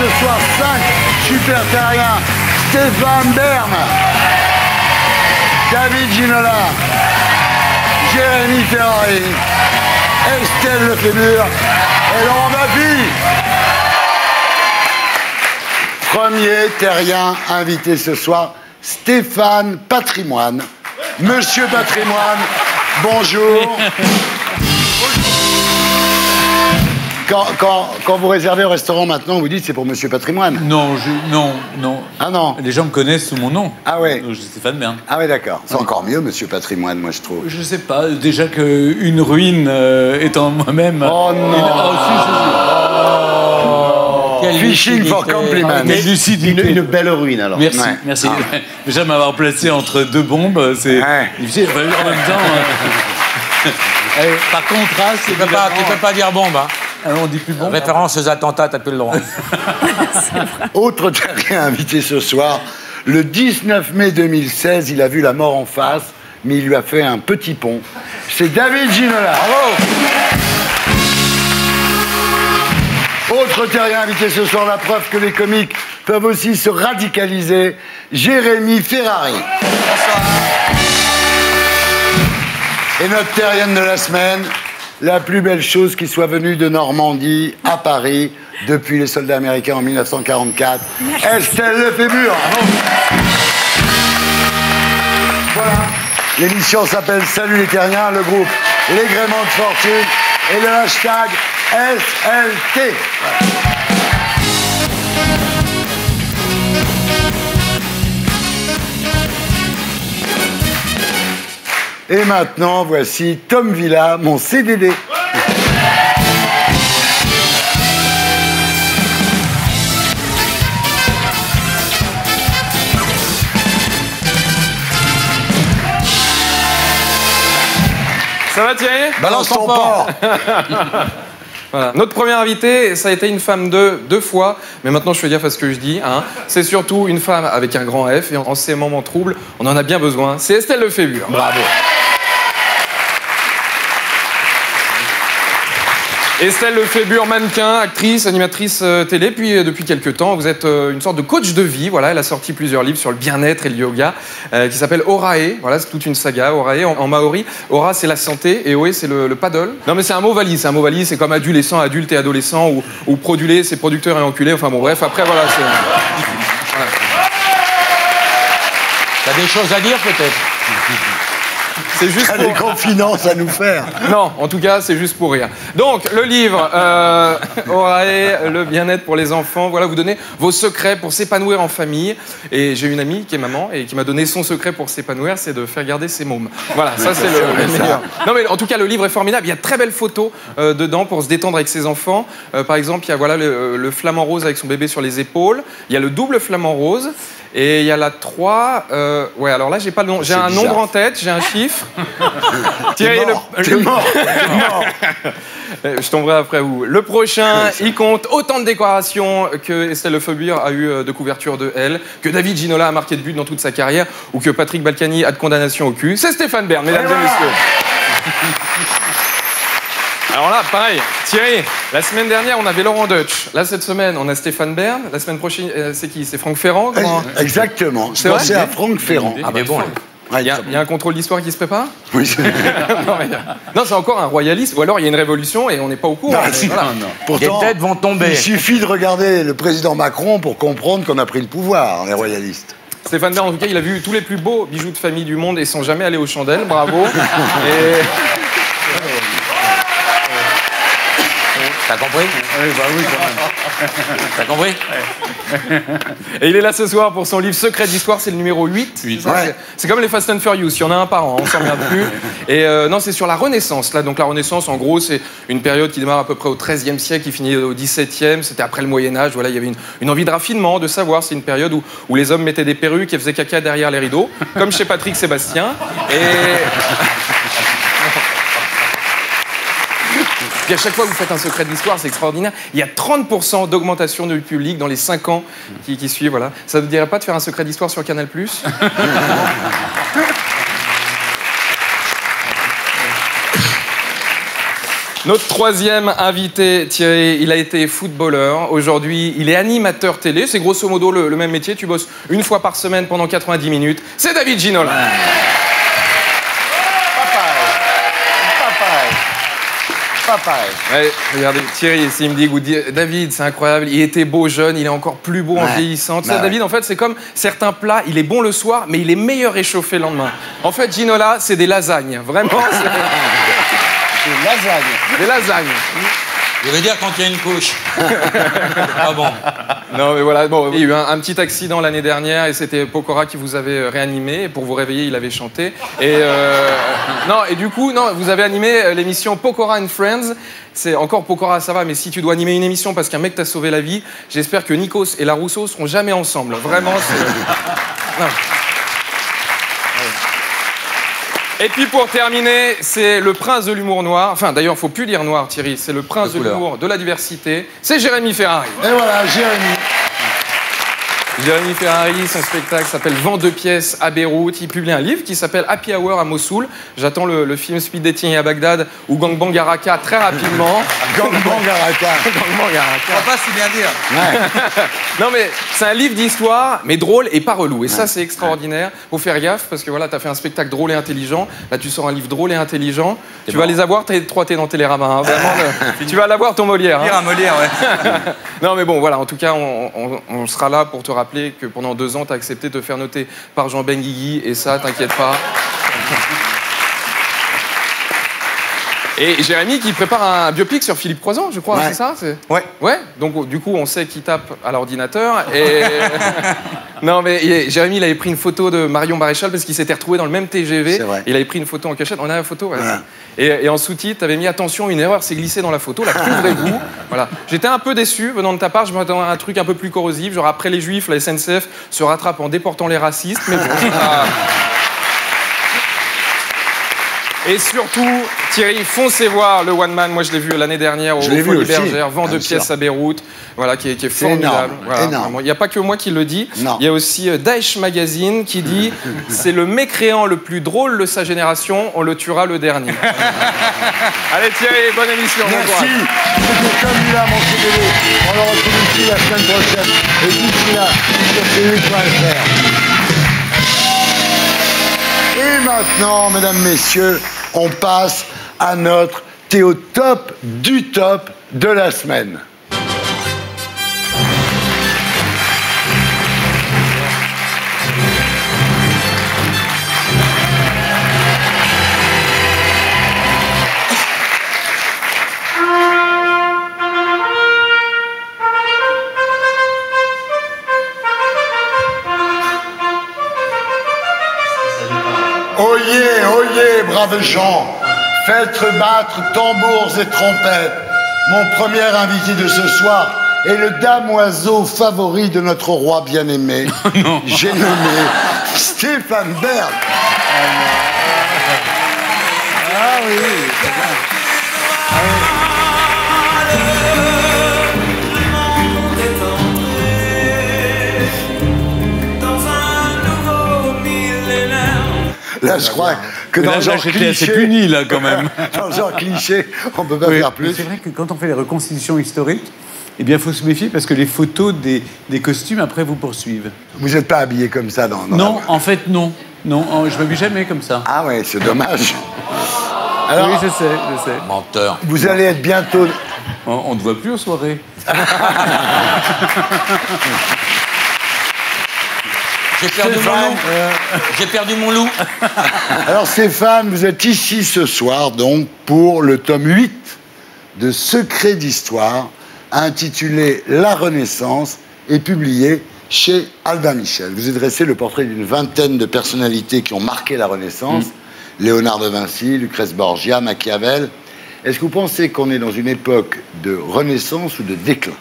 ce soir 5 super terriens. Stéphane Bern, David Ginola, Jérémy Ferrari, Estelle Lefébure et Laurent Baffie. Premier terrien invité ce soir, Stéphane Patrimoine. Monsieur Patrimoine, bonjour. Quand vous réservez au restaurant maintenant, vous dites c'est pour Monsieur Patrimoine. Non, non. Ah non. Les gens me connaissent sous mon nom. Ah oui. Stéphane Bern. Ah oui, d'accord. C'est encore mieux Monsieur Patrimoine, moi je trouve. Je sais pas. Déjà qu'une ruine étant moi-même. Oh non. Fishing for compliment. Mais Lucide, une belle ruine alors. Merci, ouais. Merci. Ah. Déjà m'avoir placé entre deux bombes, c'est difficile. Ouais. En même temps. Par contraste, tu ne peux pas dire bombe. Hein. Alors on dit plus bon. Référence aux attentats, t'as plus le droit. Autre terrien invité ce soir. Le 19 mai 2016, il a vu la mort en face, mais il lui a fait un petit pont. C'est David Ginola. Bravo. Autre terrien invité ce soir, la preuve que les comiques peuvent aussi se radicaliser. Jérémy Ferrari. Bonsoir. Et notre terrienne de la semaine. La plus belle chose qui soit venue de Normandie à Paris depuis les soldats américains en 1944. Merci. Estelle Lefébure. Voilà, l'émission s'appelle Salut les terriens, le groupe Les Gréments de Fortune et le hashtag SLT. Voilà. Et maintenant, voici Tom Villa, mon CDD. Ouais. Ça va Thierry ? Balance ton porc. Voilà. Notre première invitée, ça a été une femme de deux fois, mais maintenant je fais gaffe à ce que je dis. Hein. C'est surtout une femme avec un grand F, et en ces moments troubles, on en a bien besoin. C'est Estelle Lefébure. Bravo. Estelle Lefébure, mannequin, actrice, animatrice télé, puis depuis quelques temps, vous êtes une sorte de coach de vie. Voilà, elle a sorti plusieurs livres sur le bien-être et le yoga, qui s'appelle Orahe. Voilà, c'est toute une saga. Orahe en maori, Ora c'est la santé et Oe c'est le paddle. Non mais c'est un mot valise, c'est comme adolescent, adulte et adolescent, ou produlé, c'est producteur et enculé. Enfin bon, bref, après voilà, c'est. Voilà. T'as des choses à dire peut-être. C'est juste pour... des confidences à nous faire. Non, en tout cas, c'est juste pour rire. Donc, le livre Orahe, le bien-être pour les enfants. Voilà, vous donnez vos secrets pour s'épanouir en famille. Et j'ai une amie qui est maman et qui m'a donné son secret pour s'épanouir, c'est de faire garder ses mômes. Voilà, ça c'est le meilleur. Non mais en tout cas, le livre est formidable. Il y a de très belles photos dedans pour se détendre avec ses enfants. Par exemple, il y a voilà le flamant rose avec son bébé sur les épaules. Il y a le double flamant rose. Et il y a la 3... ouais, alors là, j'ai pas le nom. J'ai un nombre en tête, j'ai un chiffre. Thierry, t'es mort. Je tomberai après vous. Le prochain, il compte autant de décorations que Estelle Lefébure a eu de couverture de Elle, que David Ginola a marqué de but dans toute sa carrière, ou que Patrick Balkany a de condamnation au cul. C'est Stéphane Bern, mesdames et messieurs. Alors là, pareil, Thierry, la semaine dernière, on avait Lorànt Deutsch. Là, cette semaine, on a Stéphane Bern. La semaine prochaine, c'est qui? C'est Franck Ferrand? Exactement, je pensais à Franck Ferrand. Ah bah bon. Il y a un contrôle d'histoire qui se prépare? Oui. Non, c'est encore un royaliste. Ou alors, il y a une révolution et on n'est pas au courant. Pourtant, les têtes vont tomber. Il suffit de regarder le président Macron pour comprendre qu'on a pris le pouvoir, les royalistes. Stéphane Bern, en tout cas, il a vu tous les plus beaux bijoux de famille du monde et sans jamais aller aux chandelles. Bravo. T'as compris? Oui, bah oui, quand même. T'as compris? Ouais. Et il est là ce soir pour son livre Secrets d'Histoire, c'est le numéro 8. Ouais. C'est comme les Fast and Furious, il y en a un par an, on s'en regarde plus. Et non, c'est sur la Renaissance. Là, donc la Renaissance, en gros, c'est une période qui démarre à peu près au XIIIe siècle, qui finit au XVIIe, c'était après le Moyen-Âge. Voilà, il y avait une envie de raffinement, de savoir. C'est une période où les hommes mettaient des perruques et faisaient caca derrière les rideaux, comme chez Patrick Sébastien. Et... à chaque fois que vous faites un secret de l'histoire, c'est extraordinaire. Il y a 30% d'augmentation du public dans les 5 ans qui suivent. Voilà. Ça ne vous dirait pas de faire un secret d'histoire sur Canal+. Notre troisième invité, Thierry, il a été footballeur. Aujourd'hui, il est animateur télé. C'est grosso modo le même métier. Tu bosses une fois par semaine pendant 90 minutes. C'est David Ginola. Ouais, regardez, Thierry ici, il me dit, David, c'est incroyable, il était beau jeune, il est encore plus beau en vieillissant. Ça, David, en fait, c'est comme certains plats, il est bon le soir, mais il est meilleur réchauffé le lendemain. En fait, Ginola, c'est des lasagnes, vraiment. Des lasagnes. Des lasagnes. Je veux dire quand il y a une couche. Ah bon. Non mais voilà, bon, il y a eu un petit accident l'année dernière et c'était Pokora qui vous avait réanimé. Et pour vous réveiller, il avait chanté. Et non, et du coup, non, vous avez animé l'émission Pokora and Friends. C'est encore Pokora, ça va, mais si tu dois animer une émission parce qu'un mec t'a sauvé la vie, j'espère que Nikos et Larousseau seront jamais ensemble. Vraiment, c'est... Et puis pour terminer, c'est le prince de l'humour noir. Enfin, d'ailleurs, faut plus dire noir, Thierry. C'est le prince de l'humour, de la diversité. C'est Jérémy Ferrari. Et voilà, Jérémy. Jérémy Ferrari, son spectacle s'appelle Vent de pièces à Beyrouth. Il publie un livre qui s'appelle Happy Hour à Mossoul. J'attends le film Speed Dating à Bagdad ou Gangbang à Raqqa très rapidement. Gangbang à Raqqa. Gangbang à Raqqa. On va pas si bien dire. Ouais. Non mais c'est un livre d'histoire, mais drôle et pas relou. Et ça c'est extraordinaire. Faut faire gaffe parce que voilà, t'as fait un spectacle drôle et intelligent. Là tu sors un livre drôle et intelligent. Tu vas les avoir, t'es 3T dans Télérama. Hein. Vraiment, tu vas l'avoir ton Molière. Lire un Molière, ouais. Non mais bon, voilà. En tout cas, on sera là pour te rappeler que pendant 2 ans, t'as accepté de te faire noter par Jean Benguigui, et ça, t'inquiète pas. Et Jérémy qui prépare un biopic sur Philippe Croizon, je crois, c'est ça? Ouais. Donc du coup, on sait qui tape à l'ordinateur, et... Non mais Jérémy, il avait pris une photo de Marion Maréchal parce qu'il s'était retrouvé dans le même TGV. Il avait pris une photo en cachette. On a la photo. Et en sous-titre, t'avais mis attention, une erreur s'est glissée dans la photo. La trouverez-vous. Voilà. J'étais un peu déçu venant de ta part. Je m'attendais à un truc un peu plus corrosif, genre après les Juifs, la SNCF se rattrape en déportant les racistes. Mais bon. Et surtout, Thierry, foncez voir le One Man. Moi, je l'ai vu l'année dernière au Folies Bergère, Vent de pièces à Beyrouth, voilà, qui est formidable. Il n'y a pas que moi qui le dis. Il y a aussi Daesh Magazine qui dit « C'est le mécréant le plus drôle de sa génération, on le tuera le dernier. » Allez Thierry, bonne émission. Merci. C'était comme là, mon CDD. On le retrouve ici la semaine prochaine. Et d'ici là, sur TV.fr. Et maintenant, mesdames, messieurs, on passe à notre théotop du top de la semaine. Braves gens, faites battre tambours et trompettes. Mon premier invité de ce soir est le damoiseau favori de notre roi bien-aimé. J'ai nommé Stéphane Bern. Ah oui, c'est bien. Ah oui. Là, je crois que dans genre cliché... C'est puni, là, quand même. Dans genre cliché, on ne peut pas faire plus. C'est vrai que quand on fait les reconstitutions historiques, eh bien, il faut se méfier parce que les photos des costumes, après, vous poursuivent. Vous n'êtes pas habillé comme ça dans... Non, en fait, non. Non, je ne m'habille jamais comme ça. Ah ouais, c'est dommage. Alors, oui, je sais, Menteur. Vous allez être bientôt... On ne te voit plus aux soirées. J'ai perdu mon loup. J'ai perdu mon loup. Alors Stéphane, vous êtes ici ce soir donc pour le tome 8 de Secrets d'Histoire, intitulé La Renaissance et publié chez Albin Michel. Vous y dressez le portrait d'une vingtaine de personnalités qui ont marqué la Renaissance. Léonard de Vinci, Lucrèce Borgia, Machiavel. Est-ce que vous pensez qu'on est dans une époque de renaissance ou de déclin?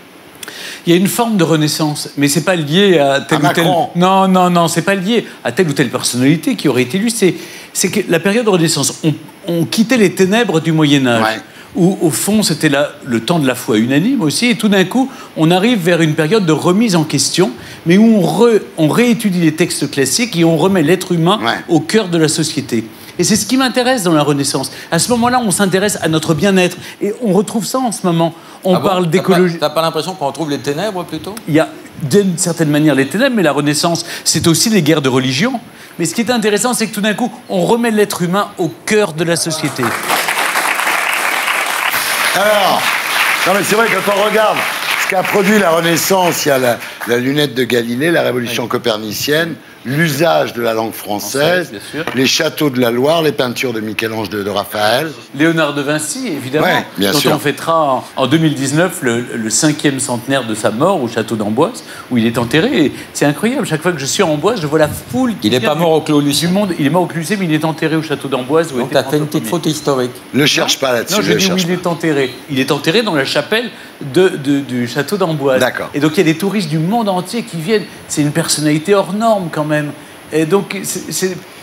Il y a une forme de renaissance, mais c'est pas lié à tel ou tel... Non, non, non, c'est pas lié à telle ou telle personnalité qui aurait été lue. C'est que la période de renaissance, on quittait les ténèbres du Moyen-Âge, où au fond c'était le temps de la foi unanime aussi, et tout d'un coup on arrive vers une période de remise en question, mais où on réétudie les textes classiques et on remet l'être humain au cœur de la société. Et c'est ce qui m'intéresse dans la Renaissance. À ce moment-là, on s'intéresse à notre bien-être. Et on retrouve ça en ce moment. On parle d'écologie. T'as pas l'impression qu'on retrouve les ténèbres, plutôt? Il y a, d'une certaine manière, les ténèbres, mais la Renaissance, c'est aussi les guerres de religion. Mais ce qui est intéressant, c'est que tout d'un coup, on remet l'être humain au cœur de la société. Alors, non mais c'est vrai, quand on regarde ce qu'a produit la Renaissance, il y a la lunette de Galilée, la révolution copernicienne, l'usage de la langue française, les châteaux de la Loire, les peintures de Michel-Ange de Raphaël. Léonard de Vinci, évidemment, dont on fêtera en 2019 le 5e centenaire de sa mort au château d'Amboise, où il est enterré. C'est incroyable, chaque fois que je suis à Amboise, je vois la foule qui... Il n'est pas mort au Clos Lucé. Il est mort au Clos Lucé, mais il est enterré au château d'Amboise. Donc t'as fait une petite faute historique. Ne cherche pas là-dessus. Non, je dis où il est enterré. Il est enterré dans la chapelle du château d'Amboise. D'accord. Et donc il y a des touristes du monde entier qui viennent. C'est une personnalité hors norme quand même. Et donc,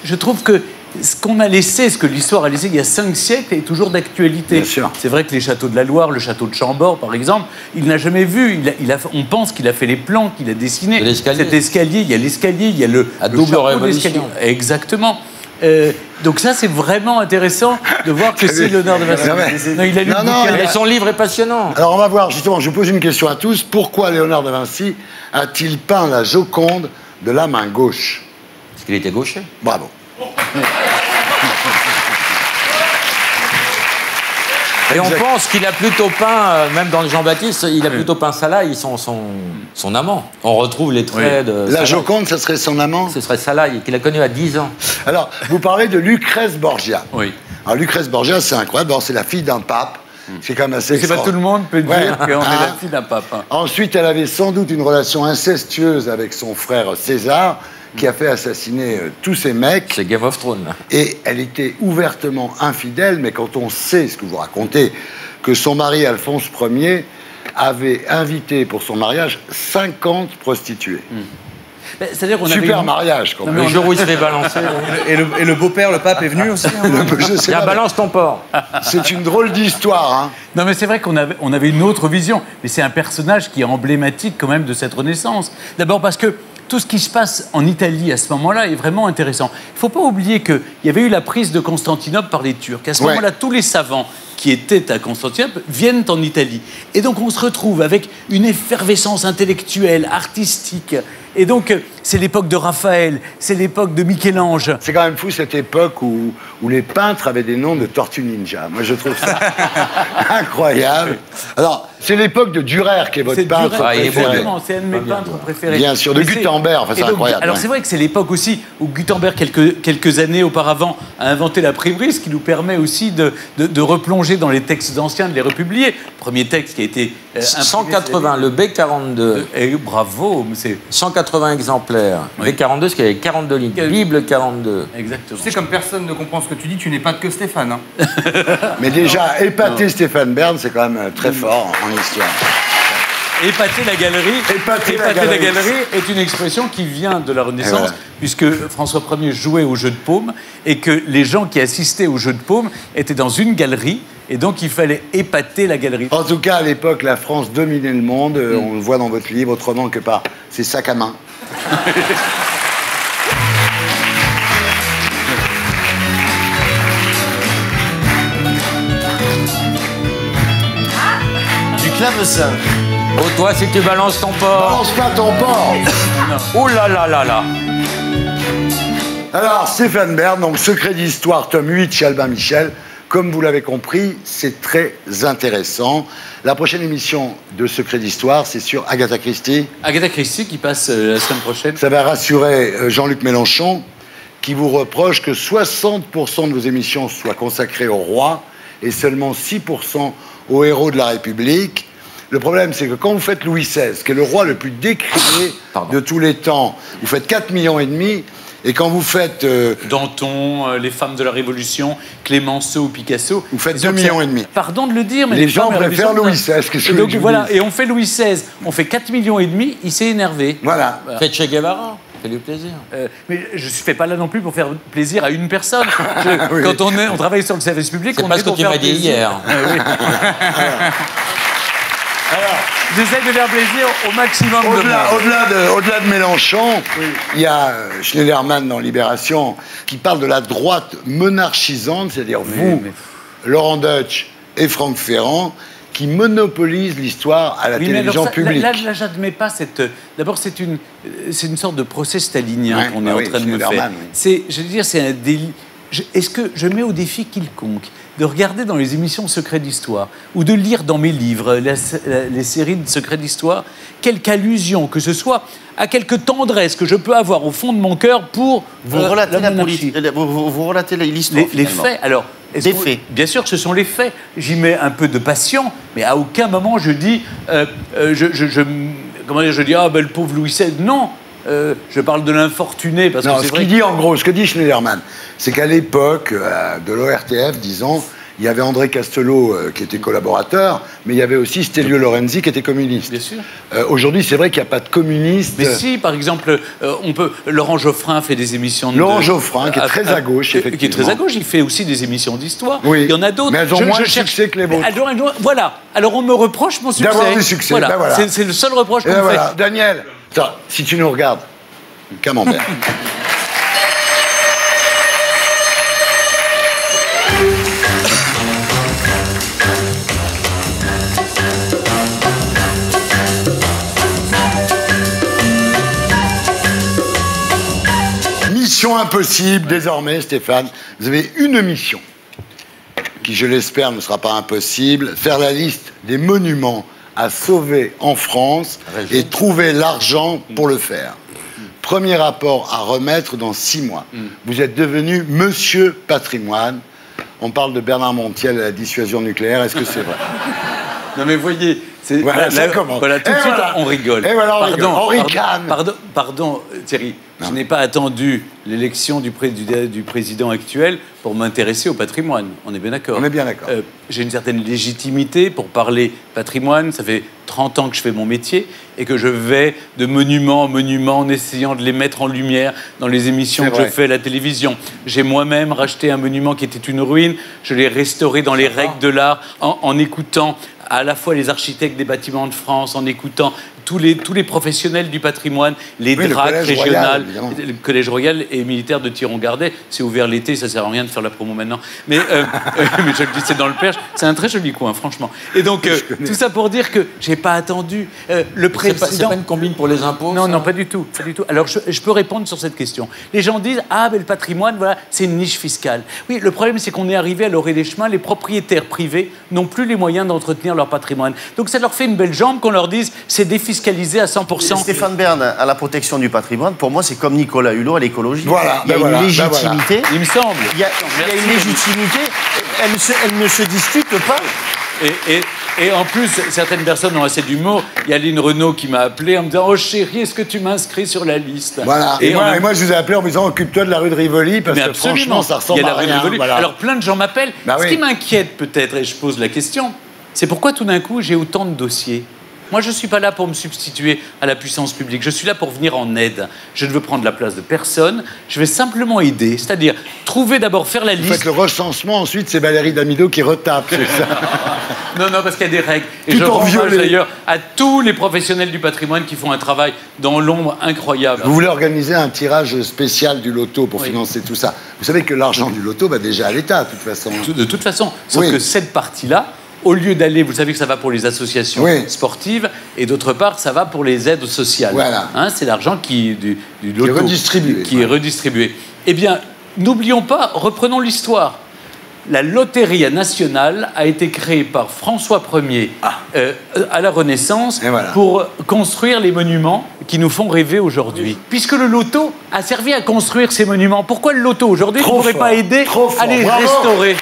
je trouve que ce qu'on a laissé, ce que l'histoire a laissé il y a 5 siècles, est toujours d'actualité. C'est vrai que les châteaux de la Loire, le château de Chambord, par exemple, il n'a jamais vu. On pense qu'il a fait les plans, qu'il a dessiné. Cet escalier, il y a l'escalier, il y a le château de l'escalier. Exactement. Donc ça, c'est vraiment intéressant de voir que c'est l'honneur de Vincent. Non, son livre est passionnant. Alors on va voir, justement, je vous pose une question à tous. Pourquoi Léonard de Vinci a-t-il peint la Joconde de la main gauche? Parce qu'il était gaucher. Bravo. Et on pense qu'il a plutôt peint, même dans Jean-Baptiste, il a plutôt peint Salaï, son amant. On retrouve les traits de... La Joconde, ce serait son amant? Ce serait Salaï, qu'il a connu à 10 ans. Alors, vous parlez de Lucrèce Borgia. Oui. Alors, Lucrèce Borgia, c'est incroyable. C'est la fille d'un pape. C'est quand même assez... C'est pas tout le monde peut dire qu'on est la fille d'un pape. Ensuite, elle avait sans doute une relation incestueuse avec son frère César, qui a fait assassiner tous ces mecs. C'est Game of Thrones. Et elle était ouvertement infidèle, mais quand on sait ce que vous racontez, que son mari Alphonse 1er avait invité pour son mariage 50 prostituées. C'est-à-dire qu'on super mariage, quand même. Le jour où il s'est balancé. Et le beau-père, le pape, est venu aussi. Il y a Balance ton porc. C'est une drôle d'histoire, hein. Non, mais c'est vrai qu'on avait une autre vision. Mais c'est un personnage qui est emblématique, quand même, de cette Renaissance. D'abord parce que tout ce qui se passe en Italie à ce moment-là est vraiment intéressant. Il ne faut pas oublier qu'il y avait eu la prise de Constantinople par les Turcs. À ce moment-là, tous les savants qui étaient à Constantinople viennent en Italie. Et donc, on se retrouve avec une effervescence intellectuelle, artistique. Et donc, c'est l'époque de Raphaël, c'est l'époque de Michel-Ange. C'est quand même fou, cette époque où les peintres avaient des noms de tortues ninja. Moi, je trouve ça incroyable. Alors, c'est l'époque de Dürer qui est votre peintre préféré. C'est un de mes peintres préférés. Bien sûr, de Gutenberg, enfin, c'est incroyable. Alors, c'est vrai que c'est l'époque aussi où Gutenberg, quelques années auparavant, a inventé la imprimerie, ce qui nous permet aussi de replonger dans les textes anciens, de les republier. Premier texte qui a été... 180, le B42. Bravo, c'est... 180 exemplaires. Oui. B42, parce qu'il y avait 42 lignes. Bible 42. Exactement. Tu sais, comme personne ne comprend ce que tu dis, tu n'épates que Stéphane. Hein. Mais déjà, épater Stéphane Bern, c'est quand même très fort en histoire. Épater la galerie. Épater la galerie est une expression qui vient de la Renaissance, puisque François 1er jouait au jeu de paume et que les gens qui assistaient au jeu de paume étaient dans une galerie et donc il fallait épater la galerie. En tout cas, à l'époque, la France dominait le monde. On le voit dans votre livre autrement que par ses sacs à main. Du clavecin. Oh, toi, si tu balances ton porc. Balance pas ton porc. Oh là là là là. Alors, Stéphane Bern, donc Secrets d'Histoire, tome 8 chez Albin Michel. Comme vous l'avez compris, c'est très intéressant. La prochaine émission de Secrets d'Histoire, c'est sur Agatha Christie. Agatha Christie qui passe la semaine prochaine. Ça va rassurer Jean-Luc Mélenchon, qui vous reproche que 60% de vos émissions soient consacrées au roi et seulement 6% aux héros de la République. Le problème, c'est que quand vous faites Louis XVI, qui est le roi le plus décrié de tous les temps, vous faites 4,5 millions, et quand vous faites... Danton, les femmes de la Révolution, Clémenceau, Picasso... Vous faites 2,5 millions. Pardon de le dire, mais... Les gens préfèrent Louis XVI, qu'est-ce que je voilà, et on fait Louis XVI, on fait 4,5 millions, il s'est énervé. Voilà. Faites Che Guevara. Du plaisir. Mais je ne fais pas là non plus pour faire plaisir à une personne. Oui. Quand on travaille sur le service public, on est pour faire plaisir. C'est pas ce que tu m'as dit hier. Alors, j'essaie de faire plaisir au maximum au-delà de Mélenchon, il y a Schneiderman dans Libération qui parle de la droite monarchisante, c'est-à-dire Lorànt Deutsch et Franck Ferrand, qui monopolise l'histoire à la télévision publique. Là, j'admets pas cette... D'abord, c'est une sorte de procès stalinien qu'on est en train de me faire. Je veux dire, c'est un délit... Est-ce que je mets au défi quiconque de regarder dans les émissions Secrets d'Histoire ou de lire dans mes livres les séries de Secrets d'Histoire quelque allusion, que ce soit à quelque tendresse que je peux avoir au fond de mon cœur pour... Vous relatez la politique, vous relatez l'histoire, les faits, alors... Des faits. Bien sûr que ce sont les faits. J'y mets un peu de passion, mais à aucun moment je dis... comment dire, je dis, ah ben le pauvre Louis XVI, non. Je parle de l'infortuné parce que c'est vrai. Dit en gros, ce que dit Schneiderman, c'est qu'à l'époque de l'ORTF, disons, il y avait André Castelot qui était collaborateur, mais il y avait aussi Stelvio Lorenzi qui était communiste. Bien sûr. Aujourd'hui, c'est vrai qu'il n'y a pas de communiste. Mais si, par exemple, on peut. Laurent Geoffrin fait des émissions. Laurent Geoffrin, qui est très à gauche, effectivement. Qui est très à gauche, il fait aussi des émissions d'histoire. Oui. Il y en a d'autres. Mais elles ont moins de succès que les vôtres. Voilà. Alors on me reproche mon succès. D'avoir du succès. Voilà. Ben voilà. C'est le seul reproche qu'on fait. Daniel. Attends, si tu nous regardes, camembert. Mission impossible désormais, Stéphane. Vous avez une mission qui, je l'espère, ne sera pas impossible. Faire la liste des monuments à sauver en France et trouver l'argent pour le faire. Premier rapport à remettre dans 6 mois. Vous êtes devenu Monsieur Patrimoine. On parle de Bernard Montiel à la dissuasion nucléaire. Est-ce que c'est vrai? Non mais voyez, voilà, ça commence. Voilà, tout de suite, on rigole. Et voilà, on ricane. Pardon, Thierry, je n'ai pas attendu l'élection du président actuel pour m'intéresser au patrimoine. On est bien d'accord? On est bien d'accord. J'ai une certaine légitimité pour parler patrimoine. Ça fait 30 ans que je fais mon métier et que je vais de monument en monument en essayant de les mettre en lumière dans les émissions que je fais à la télévision. J'ai moi-même racheté un monument qui était une ruine. Je l'ai restauré dans les règles de l'art en écoutant à la fois les architectes des bâtiments de France, en écoutant tous les professionnels du patrimoine, les DRAC régionales, le Collège Royal et militaire de Thiron-Gardet. C'est ouvert l'été, ça ne sert à rien de faire la promo maintenant. Mais, mais je le dis, c'est dans le Perche. C'est un très joli coin, franchement. Et donc, tout ça pour dire que je n'ai pas attendu le président... C'est pas une combine pour les impôts? Non, non, pas du tout. Pas du tout. Alors, je peux répondre sur cette question. Les gens disent, ah, mais le patrimoine, voilà, c'est une niche fiscale. Oui, le problème, c'est qu'on est arrivé à l'orée des chemins. Les propriétaires privés n'ont plus les moyens d'entretenir leur patrimoine. Donc, ça leur fait une belle jambe qu'on leur dise, c'est défiscalisé. Fiscalisé à 100%. Stéphane Bern à la protection du patrimoine, pour moi, c'est comme Nicolas Hulot à l'écologie. Voilà, il y a une légitimité. Il me semble. Il y a une légitimité. Elle ne se discute pas. Et en plus, certaines personnes ont assez d'humour. Il y a Lynn Renaud qui m'a appelé en me disant « Oh chérie, est-ce que tu m'inscris sur la liste ?» Voilà. Et moi, je vous ai appelé en me disant « Occupe-toi de la rue de Rivoli, parce que franchement, ça ressemble à rien. » voilà. Alors, plein de gens m'appellent. Bah ce qui m'inquiète peut-être, et je pose la question, c'est pourquoi tout d'un coup, j'ai autant de dossiers. Moi, je ne suis pas là pour me substituer à la puissance publique. Je suis là pour venir en aide. Je ne veux prendre la place de personne. Je vais simplement aider. C'est-à-dire, trouver d'abord, faire la liste. En fait, le recensement, ensuite, c'est Valérie Damido qui retape, c'est ça? Non, non, parce qu'il y a des règles. Et je rends hommage d'ailleurs à tous les professionnels du patrimoine qui font un travail dans l'ombre incroyable. Vous voulez organiser un tirage spécial du loto pour financer tout ça. Vous savez que l'argent du loto va déjà à l'État, de toute façon. De toute façon. Sauf que cette partie-là, au lieu d'aller, vous savez que ça va pour les associations sportives, et d'autre part, ça va pour les aides sociales. Voilà. Hein, c'est l'argent du loto qui est redistribué. Eh bien, n'oublions pas, reprenons l'histoire. La Loteria Nationale a été créée par François 1er à la Renaissance pour construire les monuments qui nous font rêver aujourd'hui. Puisque le loto a servi à construire ces monuments, pourquoi le loto aujourd'hui ne pourrait pas aider à les restaurer?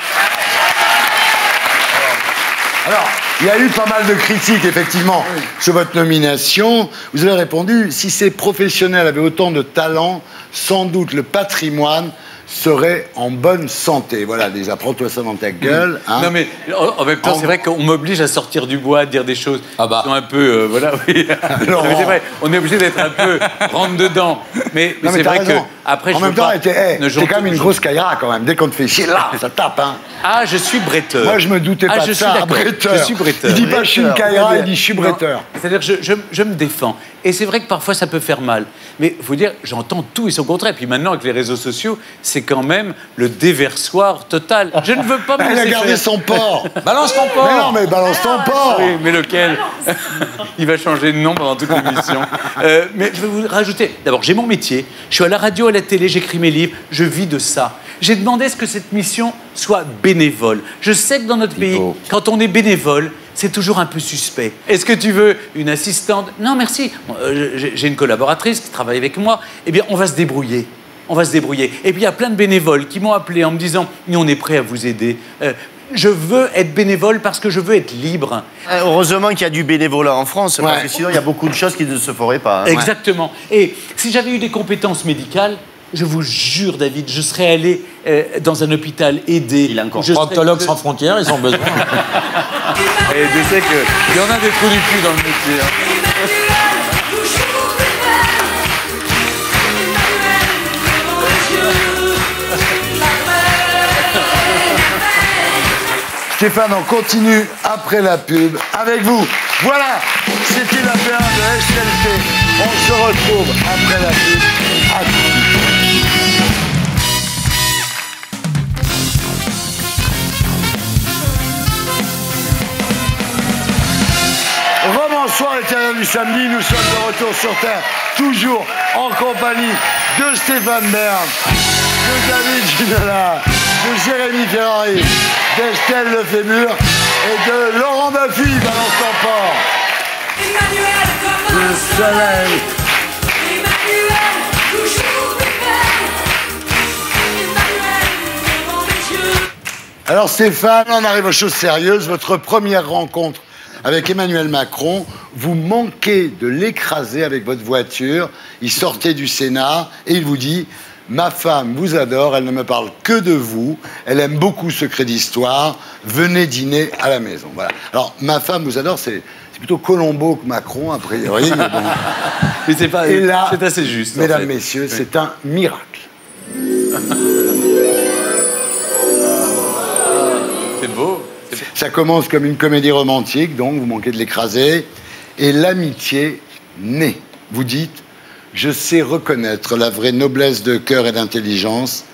Alors, il y a eu pas mal de critiques, effectivement, sur votre nomination. Vous avez répondu, si ces professionnels avaient autant de talent, sans doute le patrimoine serait en bonne santé. Voilà, déjà, prends-toi ça dans ta gueule. Hein. Non, mais en même temps, c'est vrai qu'on m'oblige à sortir du bois, à dire des choses qui sont un peu... voilà, oui. C'est vrai, on est obligé d'être un peu rentre-dedans. mais c'est vrai qu'après, je veux pas... En même temps, c'est quand même une grosse caillera, quand même. Dès qu'on te fait chier, là, ça tape, hein. Ah, je suis bretteur. Moi, je me doutais pas de ça, bretteur. Je suis bretteur. Il dit pas « je suis une caillera », il dit « je suis bretteur ». C'est-à-dire que je me défends. Et c'est vrai que parfois, ça peut faire mal. Mais il faut dire, j'entends tout et son contraire. Puis maintenant, avec les réseaux sociaux, c'est quand même le déversoir total. Je ne veux pas me laisser... Elle a gardé son porc. Balance ton porc. Mais non, mais balance ton porc. Mais lequel? Il va changer de nom pendant toute l'émission. Mais je vais vous rajouter... D'abord, j'ai mon métier. Je suis à la radio, à la télé, j'écris mes livres. Je vis de ça. J'ai demandé à ce que cette mission soit bénévole. Je sais que dans notre pays, quand on est bénévole, c'est toujours un peu suspect. Est-ce que tu veux une assistante? Non, merci. J'ai une collaboratrice qui travaille avec moi. Eh bien, on va se débrouiller. On va se débrouiller. Et puis, il y a plein de bénévoles qui m'ont appelé en me disant « Nous, on est prêts à vous aider. Je veux être bénévole parce que je veux être libre. » Heureusement qu'il y a du bénévolat en France, parce que sinon, il y a beaucoup de choses qui ne se feraient pas. Hein. Exactement. Et si j'avais eu des compétences médicales, je vous jure, David, je serais allé dans un hôpital aidé. Il a encore proctologue sans frontières, ils ont besoin. Et je sais qu'il y en a des trous du cul dans le métier. Hein. Stéphane, on continue après la pub avec vous. Voilà, c'était la P1 de SLT. On se retrouve après la pub. À tout de suite. Rebonsoir les terriens du samedi. Nous sommes de retour sur Terre, toujours en compagnie de Stéphane Bern, de David Ginola, de Jérémy Ferrari, d'Estelle Lefébure et de Laurent Baffie. Balance ton porc. Emmanuel, comme le soleil. Emmanuel, toujours de paix. Emmanuel, c'est mon Dieu. Alors Stéphane, on arrive aux choses sérieuses. Votre première rencontre avec Emmanuel Macron, vous manquez de l'écraser avec votre voiture. Il sortait du Sénat et il vous dit... Ma femme vous adore, elle ne me parle que de vous, elle aime beaucoup Secrets d'Histoire, venez dîner à la maison. Voilà. Alors, ma femme vous adore, c'est plutôt Colombo que Macron, a priori. Mais, bon. Mais c'est pas... c'est assez juste. Mesdames, en fait. Messieurs, oui. C'est un miracle. C'est beau. Ça commence comme une comédie romantique, donc vous manquez de l'écraser. Et l'amitié naît. Vous dites... Je sais reconnaître la vraie noblesse de cœur et d'intelligence.